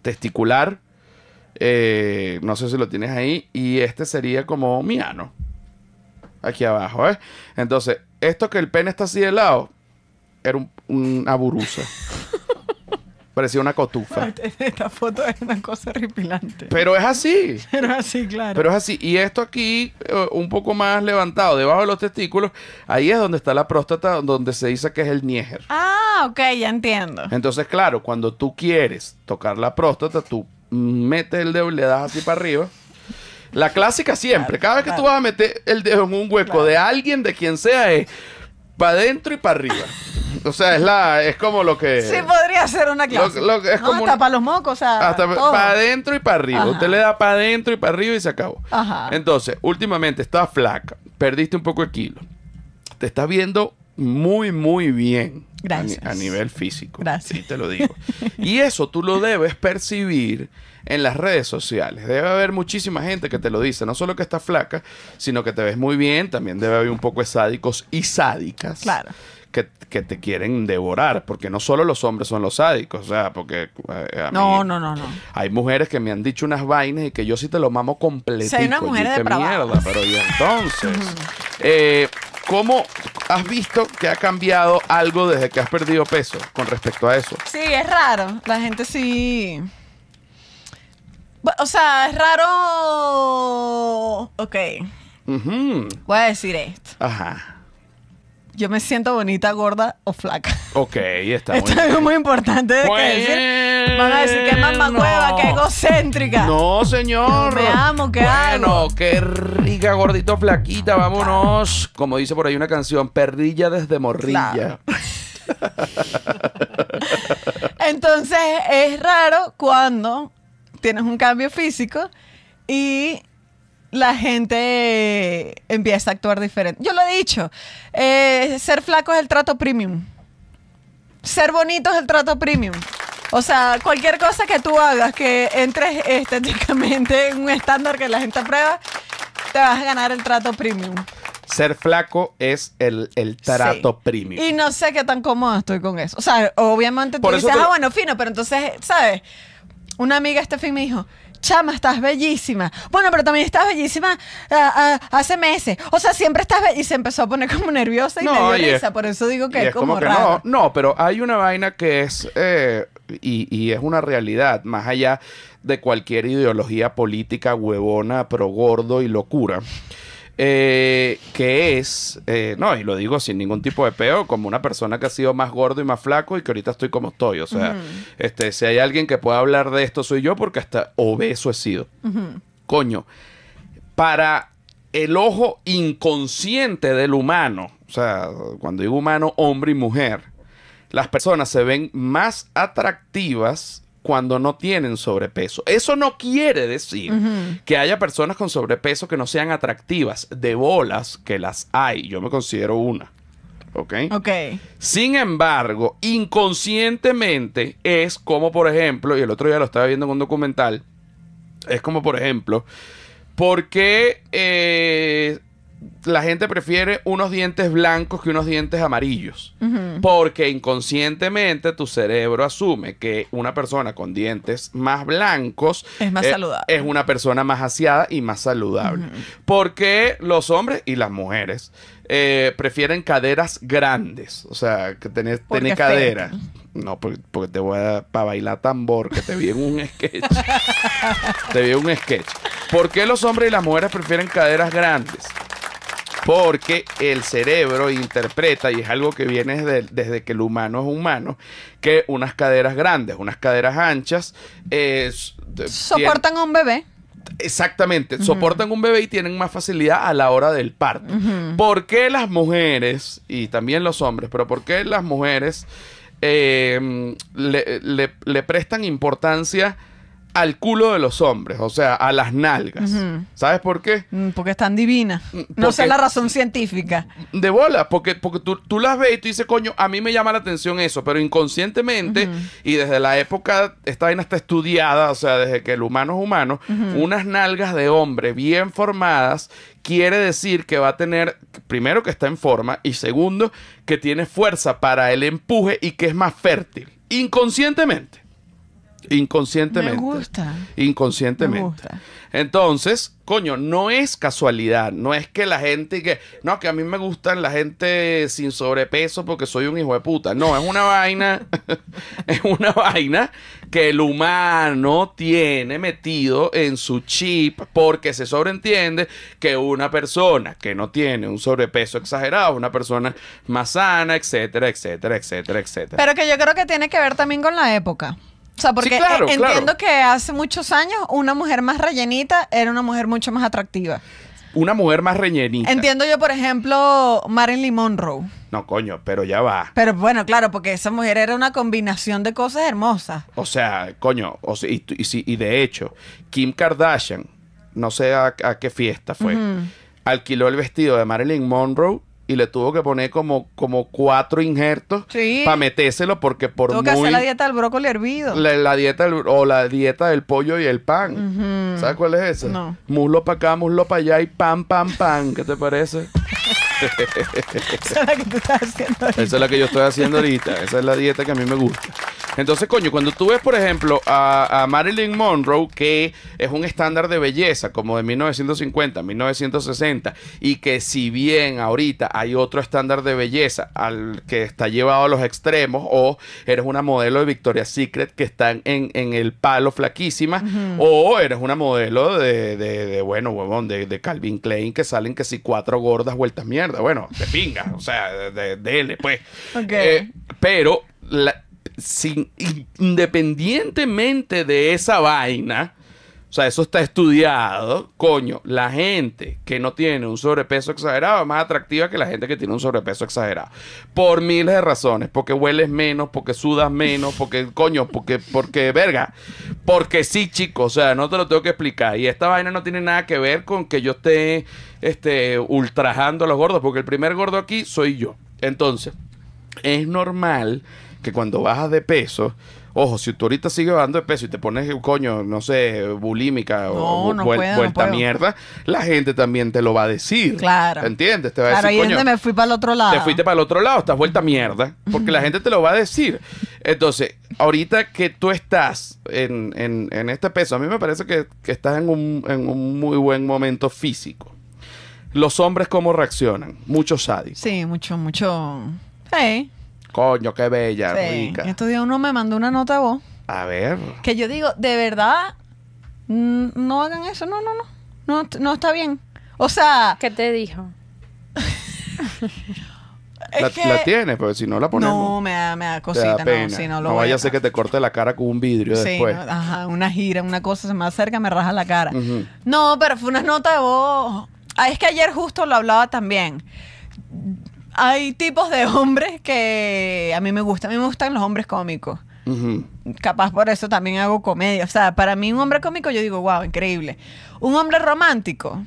testicular. Eh, no sé si lo tienes ahí. Y este sería como mi ano. Aquí abajo, ¿eh? Entonces, esto que el pene está así de lado, era un, una burusa. Parecía una cotufa. Esta foto es una cosa horripilante. Pero es así. Pero es así, claro. Pero es así. Y esto aquí, un poco más levantado, debajo de los testículos, ahí es donde está la próstata, donde se dice que es el Niéger. Ah, ok, ya entiendo. Entonces, claro, cuando tú quieres tocar la próstata, tú metes el dedo y le das así para arriba. La clásica siempre. Claro, cada vez que claro. tú vas a meter el dedo en un hueco claro. de alguien, de quien sea, es para adentro y para arriba. O sea, es la es como lo que... Sí, podría ser una clase. Lo, lo, es no, como hasta un, para los mocos, o sea, hasta para adentro y para arriba. Ajá. Usted le da para adentro y para arriba y se acabó. Ajá. Entonces, últimamente estás flaca. Perdiste un poco de kilo. Te estás viendo muy, muy bien. Gracias. A, a nivel físico. Gracias. Sí, te lo digo. Y eso tú lo debes percibir en las redes sociales. Debe haber muchísima gente que te lo dice. No solo que estás flaca, sino que te ves muy bien. También debe haber un poco de sádicos y sádicas. Claro. Que, que te quieren devorar, porque no solo los hombres son los sádicos, o sea, porque a mí, no, no, no, no. Hay mujeres que me han dicho unas vainas y que yo sí te lo mamo completito. Soy una mujer depravada. Mierda, pero y entonces, eh, ¿cómo has visto que ha cambiado algo desde que has perdido peso con respecto a eso? Sí, es raro. La gente sí. O sea, es raro. Ok. Uh-huh. Voy a decir esto. Ajá. Yo me siento bonita, gorda o flaca. Ok, está muy bien. Esto es muy importante de que decir. Van a decir que es mamacueva, que egocéntrica. No, señor. Me amo, ¿qué hago? Bueno, qué rica, gordito, flaquita. Vámonos. Como dice por ahí una canción, perrilla desde morrilla. Claro. Entonces, es raro cuando tienes un cambio físico y... la gente empieza a actuar diferente. Yo lo he dicho. Eh, ser flaco es el trato premium. Ser bonito es el trato premium. O sea, cualquier cosa que tú hagas que entres estéticamente en un estándar que la gente aprueba, te vas a ganar el trato premium. Ser flaco es el, el trato sí. premium. Y no sé qué tan cómoda estoy con eso. O sea, obviamente Por tú dices, te... ah, bueno, fino, pero entonces, ¿sabes? Una amiga este fin me dijo... chama, estás bellísima. Bueno, pero también estás bellísima uh, uh, hace meses. O sea, siempre estás bellísima. Y se empezó a poner como nerviosa y no, me dio risa. Por eso digo que es como, como que raro. No, no, pero hay una vaina que es... Eh, y, y es una realidad. Más allá de cualquier ideología política huevona, pro gordo y locura. Eh, que es... Eh, no, y lo digo sin ningún tipo de peo. Como una persona que ha sido más gordo y más flaco y que ahorita estoy como estoy. O sea, uh-huh. este, si hay alguien que pueda hablar de esto soy yo porque hasta obeso he sido. Uh-huh. Coño, para el ojo inconsciente del humano, o sea, cuando digo humano, hombre y mujer, las personas se ven más atractivas cuando no tienen sobrepeso. Eso no quiere decir uh-huh. que haya personas con sobrepeso que no sean atractivas. De bolas que las hay. Yo me considero una. ¿Ok? Ok. Sin embargo, inconscientemente es como, por ejemplo, y el otro día lo estaba viendo en un documental, es como, por ejemplo, ¿por qué eh, la gente prefiere unos dientes blancos que unos dientes amarillos? Uh-huh. Porque inconscientemente tu cerebro asume que una persona con dientes más blancos es más eh, saludable. Es una persona más aseada y más saludable. Uh-huh. Porque los hombres y las mujeres eh, prefieren caderas grandes. O sea, que tener, tener cadera. No, porque te voy a dar para bailar tambor, que te vi en un sketch. Te vi en un sketch. ¿Por qué los hombres y las mujeres prefieren caderas grandes? Porque el cerebro interpreta, y es algo que viene desde, desde que el humano es humano, que unas caderas grandes, unas caderas anchas... Eh, soportan a un bebé. Exactamente, uh-huh. soportan un bebé y tienen más facilidad a la hora del parto. Uh-huh. ¿Por qué las mujeres, y también los hombres, pero por qué las mujeres eh, le, le, le prestan importancia al culo de los hombres, o sea, a las nalgas? Uh-huh. ¿Sabes por qué? Porque están divinas. Porque, no sé la razón científica. De bola, porque, porque tú, tú las ves y tú dices, coño, a mí me llama la atención eso, pero inconscientemente, uh-huh. y desde la época, esta vaina está estudiada, o sea, desde que el humano es humano, uh-huh. unas nalgas de hombre bien formadas quiere decir que va a tener, primero, que está en forma, y segundo, que tiene fuerza para el empuje y que es más fértil, inconscientemente. Inconscientemente. Me gusta. Inconscientemente. Me gusta. Entonces, coño, no es casualidad. No es que la gente que... No, que a mí me gustan la gente sin sobrepeso porque soy un hijo de puta. No, es una vaina... es una vaina que el humano tiene metido en su chip porque se sobreentiende que una persona que no tiene un sobrepeso exagerado, una persona más sana, etcétera, etcétera, etcétera, etcétera. Pero que yo creo que tiene que ver también con la época. O sea, porque sí, claro, entiendo claro. que hace muchos años una mujer más rellenita era una mujer mucho más atractiva. Una mujer más rellenita. Entiendo yo, por ejemplo, Marilyn Monroe. No, coño, pero ya va. Pero bueno, claro, porque esa mujer era una combinación de cosas hermosas. O sea, coño, o sea, y, y, y de hecho, Kim Kardashian, no sé a, a qué fiesta fue, uh-huh. alquiló el vestido de Marilyn Monroe y le tuvo que poner como, como cuatro injertos sí. para metérselo porque por tuvo muy... Tuvo que hacer la dieta del brócoli hervido. La, la dieta del, o la dieta del pollo y el pan. Uh-huh. ¿Sabes cuál es esa? No. Muslo para acá, muslo para allá y pan, pan, pan. ¿Qué te parece? Esa es la que tú estás haciendo ahorita. Esa es la que yo estoy haciendo ahorita. Esa es la dieta que a mí me gusta. Entonces, coño, cuando tú ves, por ejemplo, a, a Marilyn Monroe, que es un estándar de belleza como de mil novecientos cincuenta, mil novecientos sesenta, y que si bien ahorita hay otro estándar de belleza al que está llevado a los extremos, o eres una modelo de Victoria's Secret que están en, en el palo flaquísima, uh-huh. o eres una modelo de, de, de bueno, huevón, de, de Calvin Klein, que salen que si cuatro gordas vueltas mierda. Bueno, de pinga, o sea, de, de L, pues. Okay. Eh, pero, la, sin, independientemente de esa vaina, o sea, eso está estudiado, coño, la gente que no tiene un sobrepeso exagerado es más atractiva que la gente que tiene un sobrepeso exagerado. Por miles de razones, porque hueles menos, porque sudas menos, porque, coño, porque, porque, verga, porque sí, chicos, o sea, no te lo tengo que explicar. Y esta vaina no tiene nada que ver con que yo esté, este, ultrajando a los gordos, porque el primer gordo aquí soy yo. Entonces, es normal que cuando bajas de peso... Ojo, si tú ahorita sigues bajando de peso y te pones, coño, no sé, bulímica no, o no vuel puedo, vuelta no mierda, la gente también te lo va a decir. Claro. ¿Entiendes? Te va claro, a decir, coño, donde me fui para el otro lado. Te fuiste para el otro lado, estás vuelta mierda, porque la gente te lo va a decir. Entonces, ahorita que tú estás en, en, en este peso, a mí me parece que, que estás en un, en un muy buen momento físico. Los hombres, ¿cómo reaccionan? Mucho sádicos. Sí, mucho, mucho... Hey. Coño, qué bella, sí. rica. Estos días uno me mandó una nota a vos. A ver. Que yo digo, de verdad, no hagan eso. No, no, no. No, no está bien. O sea... ¿Qué te dijo? La, que... la tienes, pero si no la ponemos. No, me da, me da cosita, da pena. No, si no lo no vaya a ser que te corte la cara con un vidrio sí, después. No, ajá, una gira, una cosa, se me acerca, me raja la cara. Uh-huh. No, pero fue una nota de vos. Ah, es que ayer justo lo hablaba también. Hay tipos de hombres que a mí me gustan. A mí me gustan los hombres cómicos. Uh-huh. Capaz por eso también hago comedia. O sea, para mí un hombre cómico yo digo, wow, increíble. Un hombre romántico.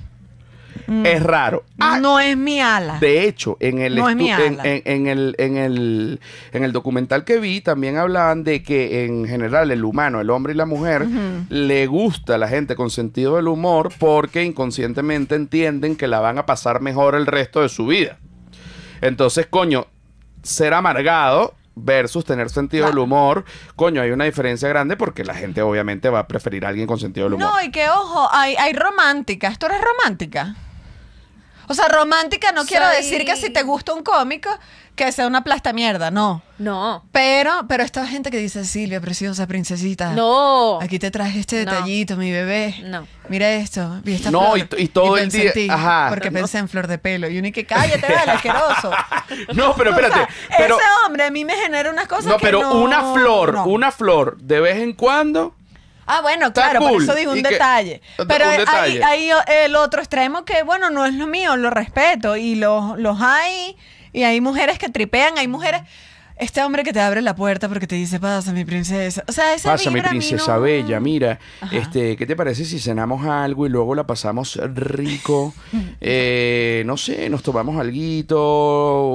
Es raro. Ah, no es mi ala. De hecho, en el, no es mi ala. En, en, en, el, en, el, en el documental que vi también hablaban de que en general el humano, el hombre y la mujer, uh-huh. le gusta a la gente con sentido del humor porque inconscientemente entienden que la van a pasar mejor el resto de su vida. Entonces, coño, ser amargado versus tener sentido claro. del humor, coño, hay una diferencia grande porque la gente obviamente va a preferir a alguien con sentido del humor. No, y que ojo, hay, hay románticas. ¿Tú eres romántica? O sea, romántica no Soy... quiero decir que si te gusta un cómico, que sea una plasta mierda, no. No. Pero, pero esta gente que dice, Silvia, preciosa, princesita. No. Aquí te traje este detallito, no. mi bebé. No. Mira esto. Vi esta no, flor, y, y todo y el día. Ti, ajá. Porque no. pensé en flor de pelo. Y uno y que cállate, vale, asqueroso. No, pero espérate. O sea, pero, ese hombre a mí me genera unas cosas. No, que pero no, una flor, no. una flor, de vez en cuando. Ah, bueno, está claro, cool. por eso digo un detalle. Que, Pero un detalle. Hay, hay el otro extremo que, bueno, no es lo mío, lo respeto. Y los, los hay, y hay mujeres que tripean, hay mujeres... Este hombre que te abre la puerta porque te dice, pasa mi princesa. O sea, esa Pasa mi princesa no... bella, mira. Ajá. este ¿Qué te parece si cenamos algo y luego la pasamos rico? eh, no sé, nos tomamos alguito,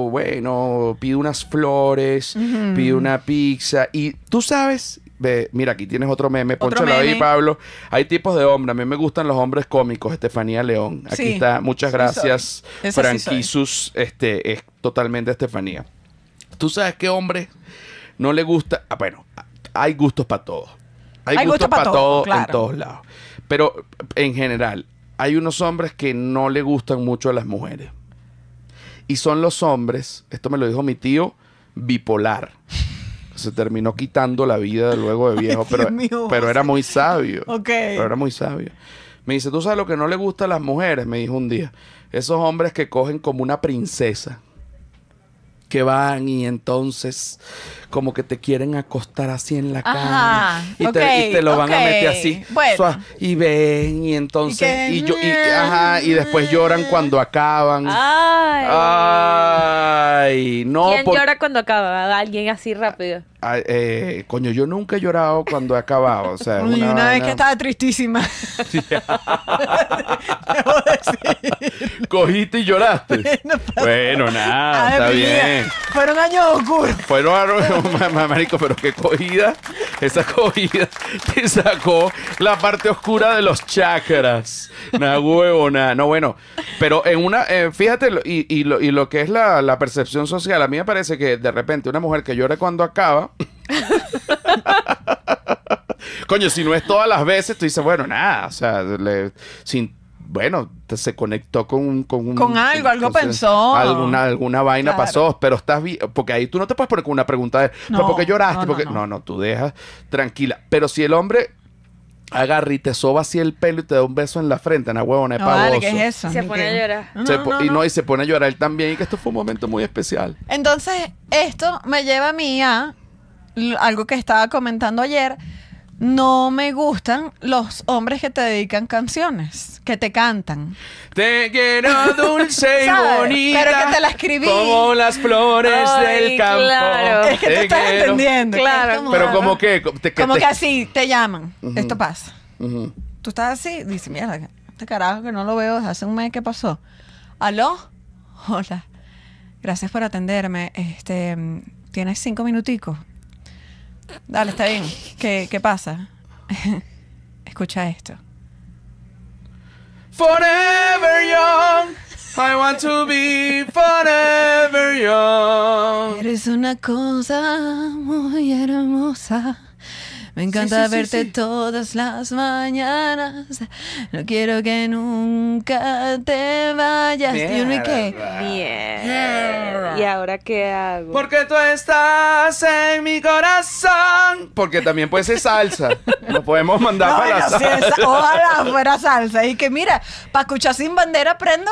bueno, pido unas flores, uh-huh. pido una pizza. Y tú sabes... Ve, mira, aquí tienes otro meme, ponchalo ahí, Pablo. Hay tipos de hombres, a mí me gustan los hombres cómicos. Estefanía León, aquí sí, está, muchas gracias, sí Franquisus, sí este, es totalmente Estefanía. ¿Tú sabes qué hombre no le gusta? Ah, bueno, hay gustos para todos. Hay, hay gustos gusto para todo, todo claro. en todos lados. Pero en general, hay unos hombres que no le gustan mucho a las mujeres. Y son los hombres, esto me lo dijo mi tío, bipolar. Se terminó quitando la vida luego de viejo, Ay, pero, mío, pero era muy sabio. Okay. Pero era muy sabio. Me dice, ¿tú sabes lo que no le gusta a las mujeres? Me dijo un día. Esos hombres que cogen como una princesa. Que van y entonces como que te quieren acostar así en la cama. Ajá, y, okay, te, y te lo okay. van a meter así. Bueno. Suave, y ven y entonces... Y, que, y, yo, y, ajá, y después lloran cuando acaban. Ay. Ay no, ¿Quién por... llora cuando acaba? Alguien así rápido. Ay, eh, coño, yo nunca he llorado cuando acababa. O sea, Uy, una, una vez una... que estaba tristísima. Cogiste y lloraste. No, bueno, nada, está bien. Fueron años oscuros. Fueron años, marico, pero qué cogida. Esa cogida te sacó la parte oscura de los chakras. Una huevona. No, bueno. Pero en una, eh, fíjate, y, y, lo, y lo que es la, la percepción social, a mí me parece que de repente una mujer que llora cuando acaba... Coño, si no es todas las veces, tú dices, bueno, nada, o sea, le, sin... Bueno, se conectó con un... Con, un, con algo, algo con, pensó. Alguna, alguna vaina claro. pasó, pero estás... Porque ahí tú no te puedes poner con una pregunta de... No, ¿por qué lloraste? No, no, porque, no. no, no, tú dejas tranquila. Pero si el hombre agarra y te soba así el pelo y te da un beso en la frente, na huevona, es no, pavoso. Vale, ¿qué es eso? Se pone ¿Qué? a llorar. No, se po no, no. Y no, y se pone a llorar él también, y que esto fue un momento muy especial. Entonces, esto me lleva a mí a... Algo que estaba comentando ayer... No me gustan los hombres que te dedican canciones, que te cantan. Te quiero dulce y bonita. Pero que te la escribí. Como las flores Ay, del campo. Claro. Es que te tú estás quiero. entendiendo. Claro. Que como, pero como ¿no? que, te, que. Como te... que así te llaman. Uh -huh. Esto pasa. Uh -huh. Tú estás así, dices, mierda, este carajo que no lo veo desde hace un mes, ¿qué pasó? ¿Aló? Hola. Gracias por atenderme. Este, ¿tienes cinco minuticos? Dale, está bien. ¿Qué, qué pasa? Escucha esto. Forever young, I want to be forever young. Eres una cosa muy hermosa. Me encanta sí, sí, verte sí, sí. todas las mañanas. No quiero que nunca te vayas. Mierda. ¿Y uno y qué? Mierda. ¿Y ahora qué hago? Porque tú estás en mi corazón. Porque también puede ser salsa. Lo podemos mandar no, para la salsa. Si es, ojalá fuera salsa. Y que mira, para escuchar Sin Bandera prendo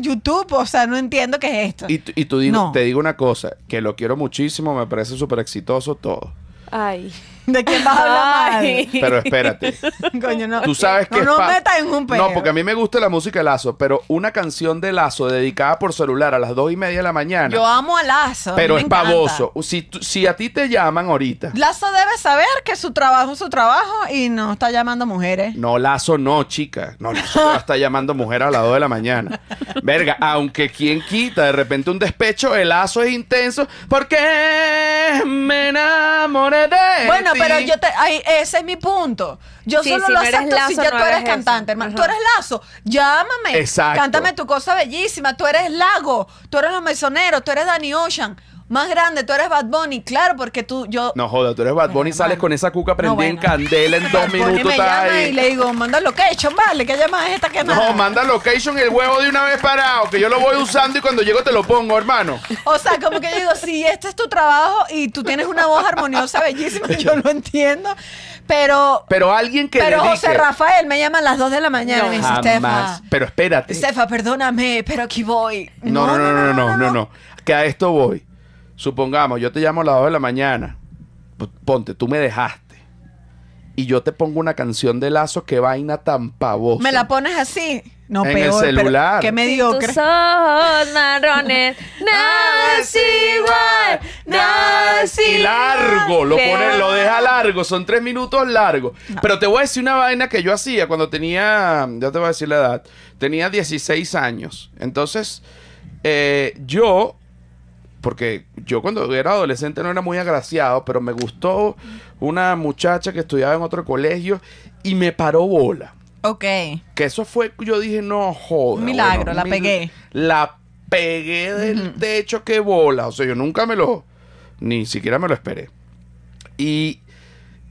YouTube. O sea, no entiendo qué es esto. Y, y tú digo, no. te digo una cosa, que lo quiero muchísimo, me parece súper exitoso todo. Ay. ¿De quién vas a hablar mal? Pero espérate. Coño, no. Tú sabes que... No, no metas en un pedo. No, porque a mí me gusta la música de Lasso, pero una canción de Lasso dedicada por celular a las dos y media de la mañana... Yo amo a Lasso. Pero es encanta. pavoso. Si, si a ti te llaman ahorita... Lasso debe saber que su trabajo es su trabajo y no está llamando mujeres. No, Lasso no, chica. No, Lasso no está llamando mujeres a las dos de la mañana. Verga, aunque quien quita de repente un despecho, el Lasso es intenso porque me enamoré de Bueno, ti. Pero yo te, ay, ese es mi punto. Yo sí, solo si lo acepto Lasso, si ya no tú eres cantante, hermano. Tú eres Lasso, llámame. Exacto. Cántame tu cosa bellísima. Tú eres Lago, tú eres Los Mesoneros, tú eres Danny Ocean. Más grande, tú eres Bad Bunny, claro, porque tú, yo... No joda, tú eres Bad Bunny, sales con esa cuca prendida no, bueno. en candela en dos minutos. Me llama ahí. Y le digo, manda location, vale, ¿qué llamas es esta quemada? No, manda location el huevo de una vez parado, que yo lo voy usando y cuando llego te lo pongo, hermano. O sea, como que yo digo, si este es tu trabajo y tú tienes una voz armoniosa, bellísima, yo lo entiendo, pero... Pero alguien que Pero José dice, Rafael me llama a las dos de la mañana no, y me dice, Estefa... Pero espérate. Estefa, perdóname, pero aquí voy. No, no, no, no, no, no, no, no, no, no. que a esto voy. Supongamos, yo te llamo a las dos de la mañana. Ponte, tú me dejaste. Y yo te pongo una canción de Lasso, qué vaina tan pavosa. ¿Me la pones así? No, en peor, el celular. Qué mediocre. Tus ojos marrones, nada es igual, nada es igual. Largo, lo, pone, lo deja largo, son tres minutos largos. No. Pero te voy a decir una vaina que yo hacía cuando tenía, ya te voy a decir la edad, tenía dieciséis años. Entonces, eh, yo... Porque yo cuando era adolescente no era muy agraciado, pero me gustó una muchacha que estudiaba en otro colegio y me paró bola. Ok. Que eso fue, yo dije, no joda. Milagro, bueno, la mil, pegué. La pegué del uh-huh. techo que bola. O sea, yo nunca me lo, ni siquiera me lo esperé. Y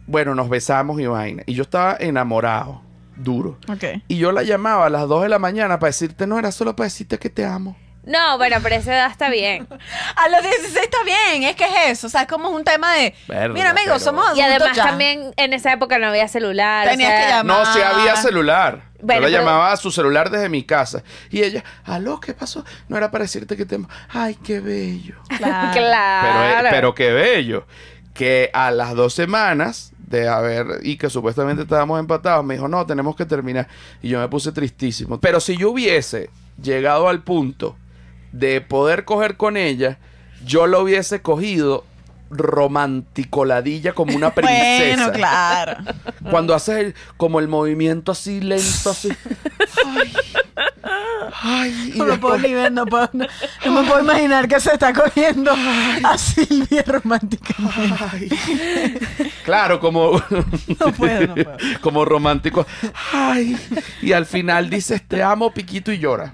bueno, nos besamos y vaina. Y yo estaba enamorado, duro. Ok. Y yo la llamaba a las dos de la mañana para decirte, no, era solo para decirte que te amo. No, bueno, pero esa edad está bien. A los dieciséis está bien, es que es eso. O sea, es como un tema de... Verdad, mira, amigos, pero... somos adultos. Y además ya. también en esa época no había celular. Tenías o sea... que llamar. No, sí había celular. Bueno, yo la pero... llamaba a su celular desde mi casa. Y ella, aló, ¿qué pasó? No era para decirte que te amo. Ay, qué bello. Claro. claro. Pero, pero qué bello. Que a las dos semanas... de haber, y que supuestamente estábamos empatados, me dijo, no, tenemos que terminar. Y yo me puse tristísimo. Pero si yo hubiese llegado al punto de poder coger con ella, yo lo hubiese cogido romanticoladilla como una princesa. Bueno, claro. Cuando haces el, como el movimiento así lento, así. Ay. Ay, no, después... puedo vivir, no, puedo, no, no me puedo imaginar que se está cogiendo a Silvia romántica. Ay. Claro, como no puedo, no puedo. Como romántico. Ay. Y al final dices, te amo, piquito, y llora.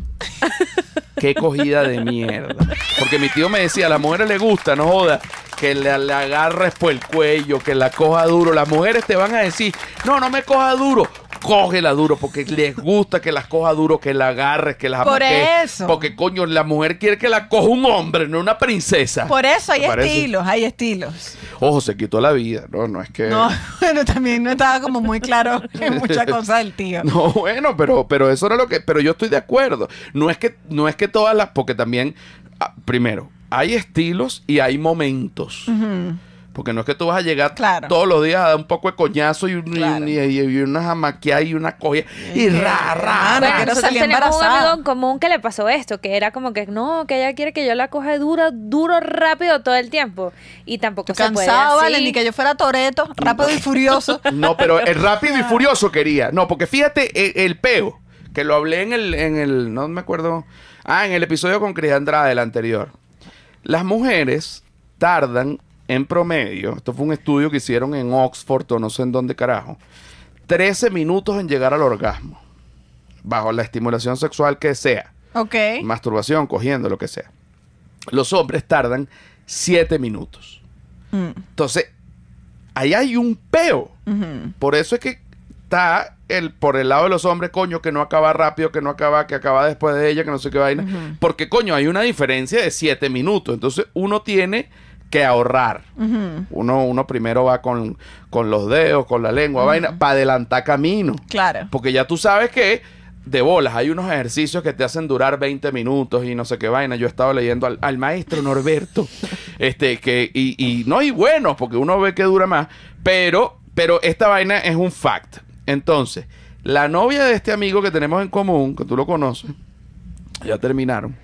Qué cogida de mierda. Porque mi tío me decía, a la mujer le gusta, no joda, que la, la agarres por el cuello, que la coja duro. Las mujeres te van a decir, no, no me coja duro. Cógela duro, porque les gusta que las coja duro, que la agarres, que las amaques. Porque, coño, la mujer quiere que la coja un hombre, no una princesa. Por eso hay estilos, hay estilos. Ojo, se quitó la vida, no, no es que... No, bueno, también no estaba como muy claro en muchas cosas del tío. No, bueno, pero, pero eso era lo que... Pero yo estoy de acuerdo. No es que, no es que todas las... Porque también, primero, hay estilos y hay momentos. Uh-huh. Porque no es que tú vas a llegar claro. todos los días a dar un poco de coñazo y, claro. y, y, y una jamaqueada y una cogida. Y ra, ra, ra. Que no salía embarazada. Tenemos un amigo en común que le pasó esto, que era como que no, que ella quiere que yo la coja duro, duro, rápido todo el tiempo. Y tampoco se puede. Cansado, vale, ni que yo fuera Toretto, rápido y furioso. No, pero el rápido y furioso quería. No, porque fíjate el, el peo, que lo hablé en el, en el, no me acuerdo, ah, en el episodio con Cristian Andrade, el anterior. Las mujeres tardan en promedio, esto fue un estudio que hicieron en Oxford o no sé en dónde carajo, trece minutos en llegar al orgasmo, bajo la estimulación sexual que sea. Ok. Masturbación, cogiendo, lo que sea. Los hombres tardan siete minutos. Mm. Entonces, ahí hay un peo. Mm-hmm. Por eso es que está el, por el lado de los hombres, coño, que no acaba rápido, que no acaba, que acaba después de ella, que no sé qué vaina. Mm-hmm. Porque, coño, hay una diferencia de siete minutos. Entonces, uno tiene... que ahorrar. Uh-huh. Uno, uno primero va con, con los dedos, con la lengua, uh-huh. vaina, para adelantar camino. Claro. Porque ya tú sabes que de bolas hay unos ejercicios que te hacen durar veinte minutos y no sé qué vaina. Yo he estado leyendo al, al maestro Norberto. este, que, y, y no, y bueno, porque uno ve que dura más. Pero, pero esta vaina es un fact. Entonces, la novia de este amigo que tenemos en común, que tú lo conoces, ya terminaron.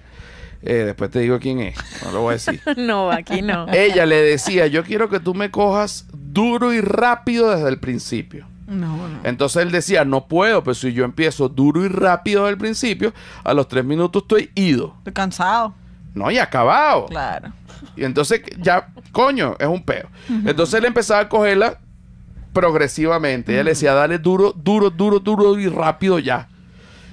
Eh, después te digo quién es, no lo voy a decir. No, aquí no. Ella le decía, yo quiero que tú me cojas duro y rápido desde el principio. No, no. Entonces él decía, no puedo, pero si yo empiezo duro y rápido desde el principio, a los tres minutos estoy ido. Estoy cansado. No, y acabado. Claro. Y entonces ya, coño, es un peo. Uh-huh. Entonces él empezaba a cogerla progresivamente. Ella uh-huh. le decía, dale duro, duro, duro, duro y rápido ya.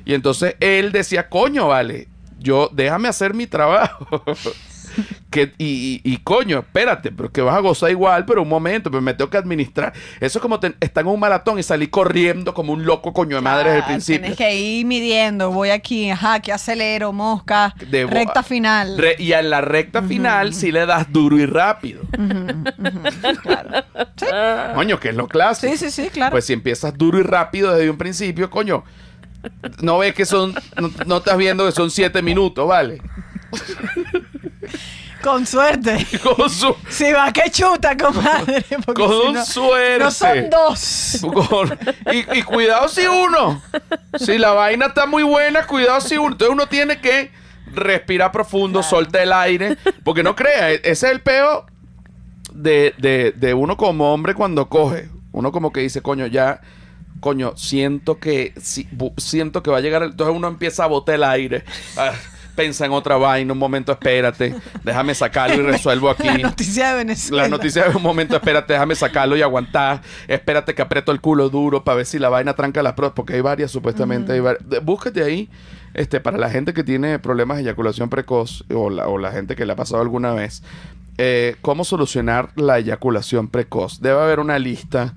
Y entonces él decía, coño, vale, yo, déjame hacer mi trabajo. que, y, y, y coño, espérate, pero que vas a gozar igual, pero un momento, pero me tengo que administrar. Eso es como te, estar en un maratón y salir corriendo como un loco, coño de madre, desde el principio. Tienes que ir midiendo, voy aquí, ajá, que acelero, mosca, Debo, recta final. Re, y en la recta uh-huh. final sí le das duro y rápido. Uh-huh, uh-huh, claro. ¿Sí? Coño, que es lo clásico. Sí, sí, sí, claro. Pues si empiezas duro y rápido desde un principio, coño, no ves que son, no, no estás viendo que son siete minutos, ¿vale? Con suerte. Con su... Si va, que chuta, compadre. Con si no, suerte. No son dos. Con... Y, y cuidado si uno. Si la vaina está muy buena, cuidado si uno. Entonces uno tiene que respirar profundo, claro. Solta el aire. Porque no crea, ese es el peo de, de, de uno como hombre cuando coge. Uno como que dice, coño, ya... Coño, siento que... Si, siento que va a llegar... El... Entonces uno empieza a botar el aire. Ah. Pensa en otra vaina, un momento, espérate, déjame sacarlo y resuelvo aquí. La noticia de Venezuela. La noticia de un momento, espérate, déjame sacarlo y aguantar. Espérate que aprieto el culo duro para ver si la vaina tranca las pruebas, porque hay varias, supuestamente. Uh-huh. Hay varias. Búscate ahí, este, para la gente que tiene problemas de eyaculación precoz o la, o la gente que le ha pasado alguna vez, eh, cómo solucionar la eyaculación precoz. Debe haber una lista.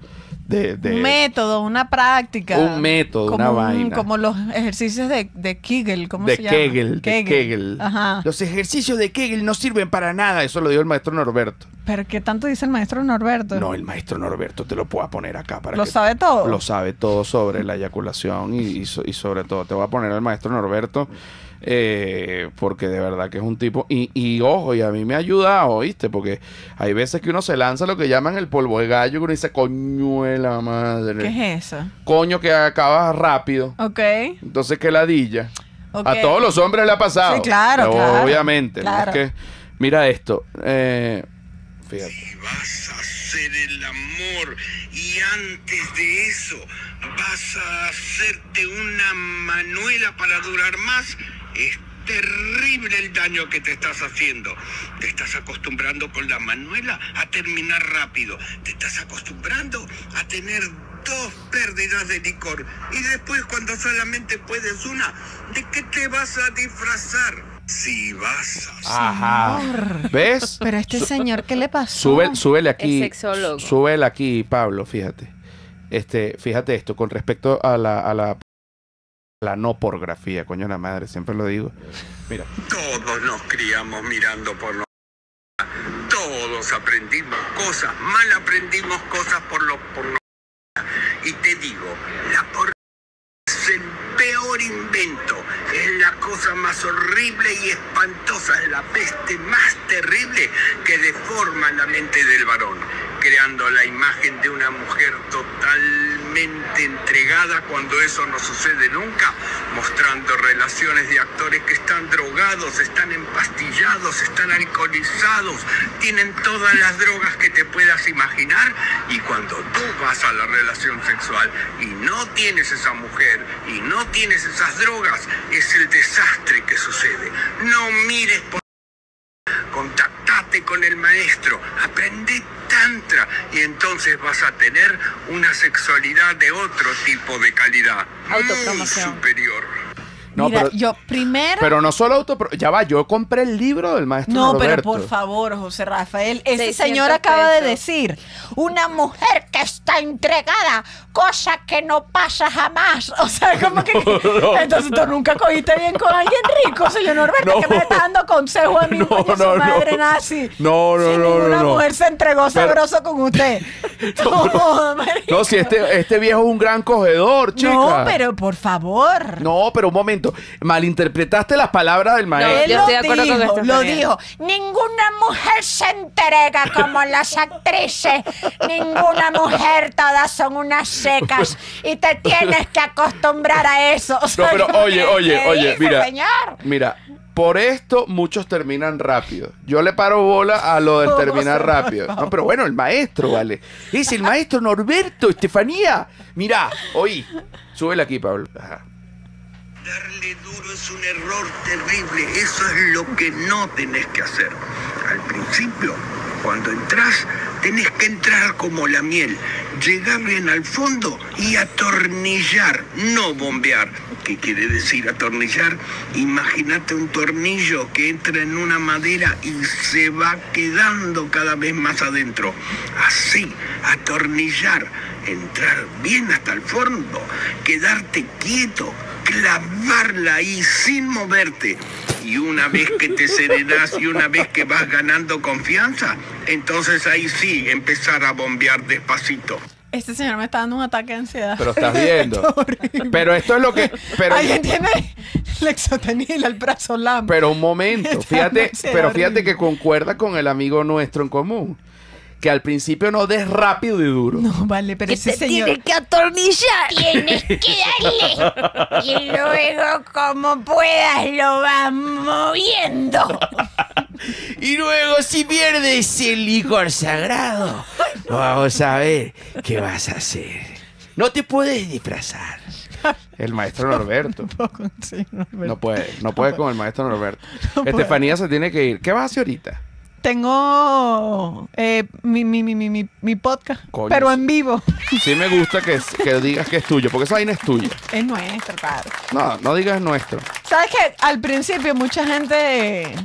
De, de un método, una práctica. Un método, como una un, vaina. Como los ejercicios de, de Kegel, ¿cómo de se Kegel, llama? De Kegel, de Kegel. Ajá. Los ejercicios de Kegel no sirven para nada, eso lo dijo el maestro Norberto. ¿Pero qué tanto dice el maestro Norberto? No, el maestro Norberto te lo puedo poner acá. Para ¿Lo que sabe todo? Lo sabe todo sobre la eyaculación y, y, so, y sobre todo. Te voy a poner al maestro Norberto eh, porque de verdad que es un tipo... Y, y ojo, y a mí me ha ayudado, ¿oíste? Porque hay veces que uno se lanza lo que llaman el polvo de gallo, que uno dice, coño de la madre. ¿Qué es eso? Coño que acabas rápido. Ok. Entonces, ¿qué ladilla? Okay. A todos los hombres le ha pasado. Sí, claro, claro. Obviamente. Claro. ¿No? Es que, mira esto. Eh... Fíjate. Si vas a hacer el amor y antes de eso vas a hacerte una manuela para durar más, es terrible el daño que te estás haciendo. Te estás acostumbrando con la manuela a terminar rápido. Te estás acostumbrando a tener dos pérdidas de licor. Y después, cuando solamente puedes una, ¿de qué te vas a disfrazar? Si vas a... Ajá. Señor. ¿Ves? Pero a este señor, ¿qué le pasó? Sube, súbele aquí. Sexólogo. Súbele aquí, Pablo, fíjate. Este, fíjate esto, con respecto a la, a la, la no pornografía, coño la madre, siempre lo digo. Mira. Todos nos criamos mirando pornografía. Todos aprendimos cosas, mal aprendimos cosas por los pornografía. Y te digo, la pornografía es el peor invento. Es la cosa más horrible y espantosa, es la peste más terrible que deforma la mente del varón, creando la imagen de una mujer totalmente entregada cuando eso no sucede nunca, mostrando relaciones de actores que están drogados, están empastillados, están alcoholizados, tienen todas las drogas que te puedas imaginar, y cuando tú vas a la relación sexual y no tienes esa mujer y no tienes esas drogas, es el desastre que sucede. No mires por... Contactate con el maestro, aprende tantra y entonces vas a tener una sexualidad de otro tipo de calidad, muy superior. No, Mira, pero, yo primero... Pero no solo auto... Ya va, yo compré el libro del maestro No, Roberto. Pero por favor, José Rafael, ese señor acaba pesos. de decir, una mujer que está entregada, cosa que no pasa jamás. O sea, como no, que... No, entonces tú nunca cogiste bien con alguien rico, señor Norberto, no, que me está dando consejo a mí, no, coño, no, su madre no, nazi. No, no, si no, no. Una no, mujer no. se entregó sabroso pero, con usted. No, no, no, no, si este, este viejo es un gran cogedor, chica. No, pero por favor. No, pero un momento. Malinterpretaste las palabras del maestro. No, yo estoy de acuerdo dijo, con esto. Lo también. dijo. Ninguna mujer se entrega como las actrices. Ninguna mujer, todas son unas secas. Y te tienes que acostumbrar a eso. O sea, no, pero oye, oye, oye, dijo, mira, señor? mira. Por esto muchos terminan rápido. Yo le paro bola a lo del terminar rápido. No, pero bueno, el maestro, vale. Es el maestro Norberto, Estefanía. Mira, oí. Súbele aquí, Pablo. Ajá. Darle duro es un error terrible, eso es lo que no tenés que hacer. Al principio, cuando entras, tenés que entrar como la miel, llegar bien al fondo y atornillar, no bombear. ¿Qué quiere decir atornillar? Imagínate un tornillo que entra en una madera y se va quedando cada vez más adentro. Así, atornillar, entrar bien hasta el fondo, quedarte quieto, clavarla ahí sin moverte. Y una vez que te serenás y una vez que vas ganando confianza, entonces ahí sí, empezar a bombear despacito. Este señor me está dando un ataque de ansiedad. Pero estás viendo. Está pero esto es lo que... Pero... ¿Alguien tiene Lexotenil, el Prazolam? Pero un momento, fíjate, pero fíjate que concuerda con el amigo nuestro en común. Que al principio no des rápido y duro. No, vale, pero ese señor... Tienes que atornillar. Tienes que darle. Y luego, como puedas, lo vas moviendo. Y luego, si pierdes el licor sagrado, vamos a ver qué vas a hacer. No te puedes disfrazar. El maestro Norberto. No, sí, Norberto. No puede, no puede no, con el maestro Norberto. No Estefanía puede. Se tiene que ir. ¿Qué vas a hacer ahorita? Tengo eh, mi, mi, mi, mi, mi podcast, coño, pero en vivo. Sí me gusta que, que digas que es tuyo, porque esa vaina es tuya. Es nuestro, padre. No, no digas nuestro. ¿Sabes qué? Al principio mucha gente...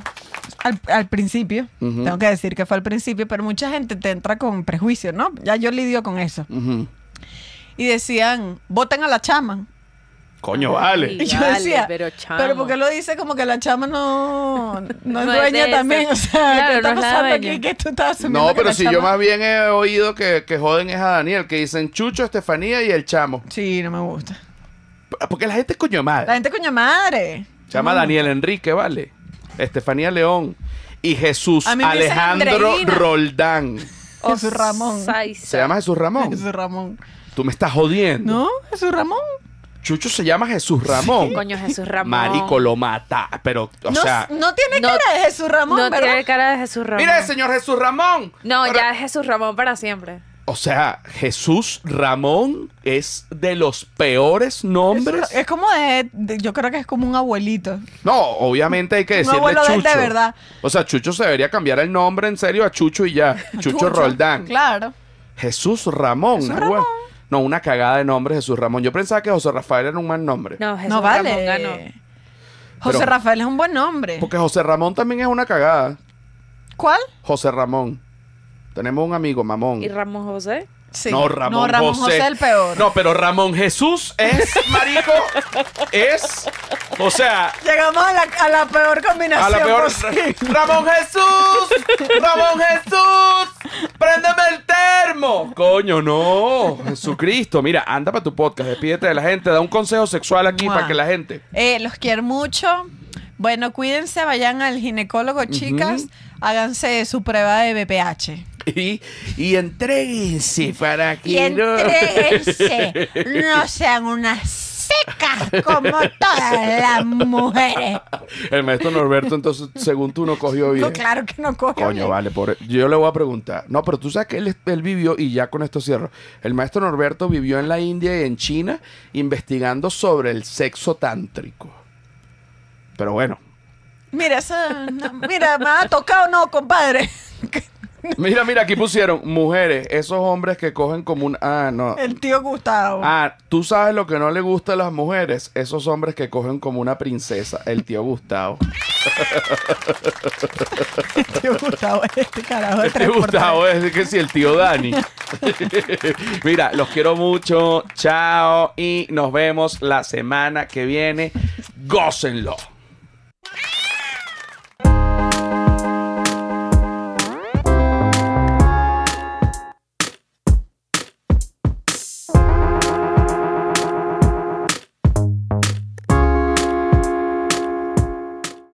Al, al principio, uh-huh. tengo que decir que fue al principio, pero mucha gente te entra con prejuicio, ¿no? Ya yo lidio con eso. Uh-huh. Y decían, voten a la chama. Coño, vale. Y yo vale, decía, pero, pero porque lo dice como que la chama no, no, no es dueña también. O sea, ¿qué está pasando aquí? ¿Qué tú estás asumiendo? No, pero si yo más bien he oído que, que joden es a Daniel, que dicen Chucho, Estefanía y el chamo. Sí, no me gusta. Porque la gente es coño madre. La gente es coño madre. Chama a Daniel Enrique, vale. Estefanía León y Jesús Alejandro Roldán. Jesús Ramón. Se llama Jesús Ramón. Jesús Ramón. Tú me estás jodiendo. No, Jesús Ramón. Chucho se llama Jesús Ramón. Sí, coño, Jesús Ramón. Marico, lo mata. Pero, o no, sea... No tiene no, cara de Jesús Ramón, No ¿verdad? tiene cara de Jesús Ramón. ¡Mira, señor Jesús Ramón! No, pero... ya es Jesús Ramón para siempre. O sea, Jesús Ramón es de los peores nombres. Es, es como de, de... Yo creo que es como un abuelito. No, obviamente hay que decirle un abuelo Chucho. De verdad. O sea, Chucho se debería cambiar el nombre en serio a Chucho y ya. Chucho, Chucho Roldán. Claro. Jesús Ramón. Jesús Ramón. No, una cagada de nombre, Jesús Ramón. Yo pensaba que José Rafael era un mal nombre. No, Jesús no vale. Ramón ganó. José Pero, Rafael es un buen nombre. Porque José Ramón también es una cagada. ¿Cuál? José Ramón. Tenemos un amigo, mamón. ¿Y Ramón José? Sí. No, Ramón, no, Ramón José. José es el peor. No, pero Ramón Jesús es, marico, es, o sea... Llegamos a la, a la peor combinación. A la peor... Posible. ¡Ramón Jesús! ¡Ramón Jesús! ¡Préndeme el termo! Coño, no. Jesucristo. Mira, anda para tu podcast, despídete de la gente, da un consejo sexual aquí Mua. para que la gente... Eh, los quiero mucho. Bueno, cuídense, vayan al ginecólogo, chicas. Uh-huh. Háganse su prueba de B P H. Y, y entréguense para que... Y entréguense. No sean unas secas como todas las mujeres. El maestro Norberto, entonces, según tú, no cogió bien. No, claro que no cogió Coño, bien. Coño, vale. Pobre. Yo le voy a preguntar. No, pero tú sabes que él, él vivió, y ya con esto cierro, el maestro Norberto vivió en la India y en China investigando sobre el sexo tántrico. Pero bueno. Mira, eso, no, mira, me ha tocado, no, compadre. Mira, mira, aquí pusieron mujeres, esos hombres que cogen como un... Ah, no. El tío Gustavo. Ah, tú sabes lo que no le gusta a las mujeres, esos hombres que cogen como una princesa, el tío Gustavo. El tío Gustavo es este carajo de tres. El tío Gustavo es que sí, el tío Dani. Mira, los quiero mucho, chao y nos vemos la semana que viene. Gócenlo.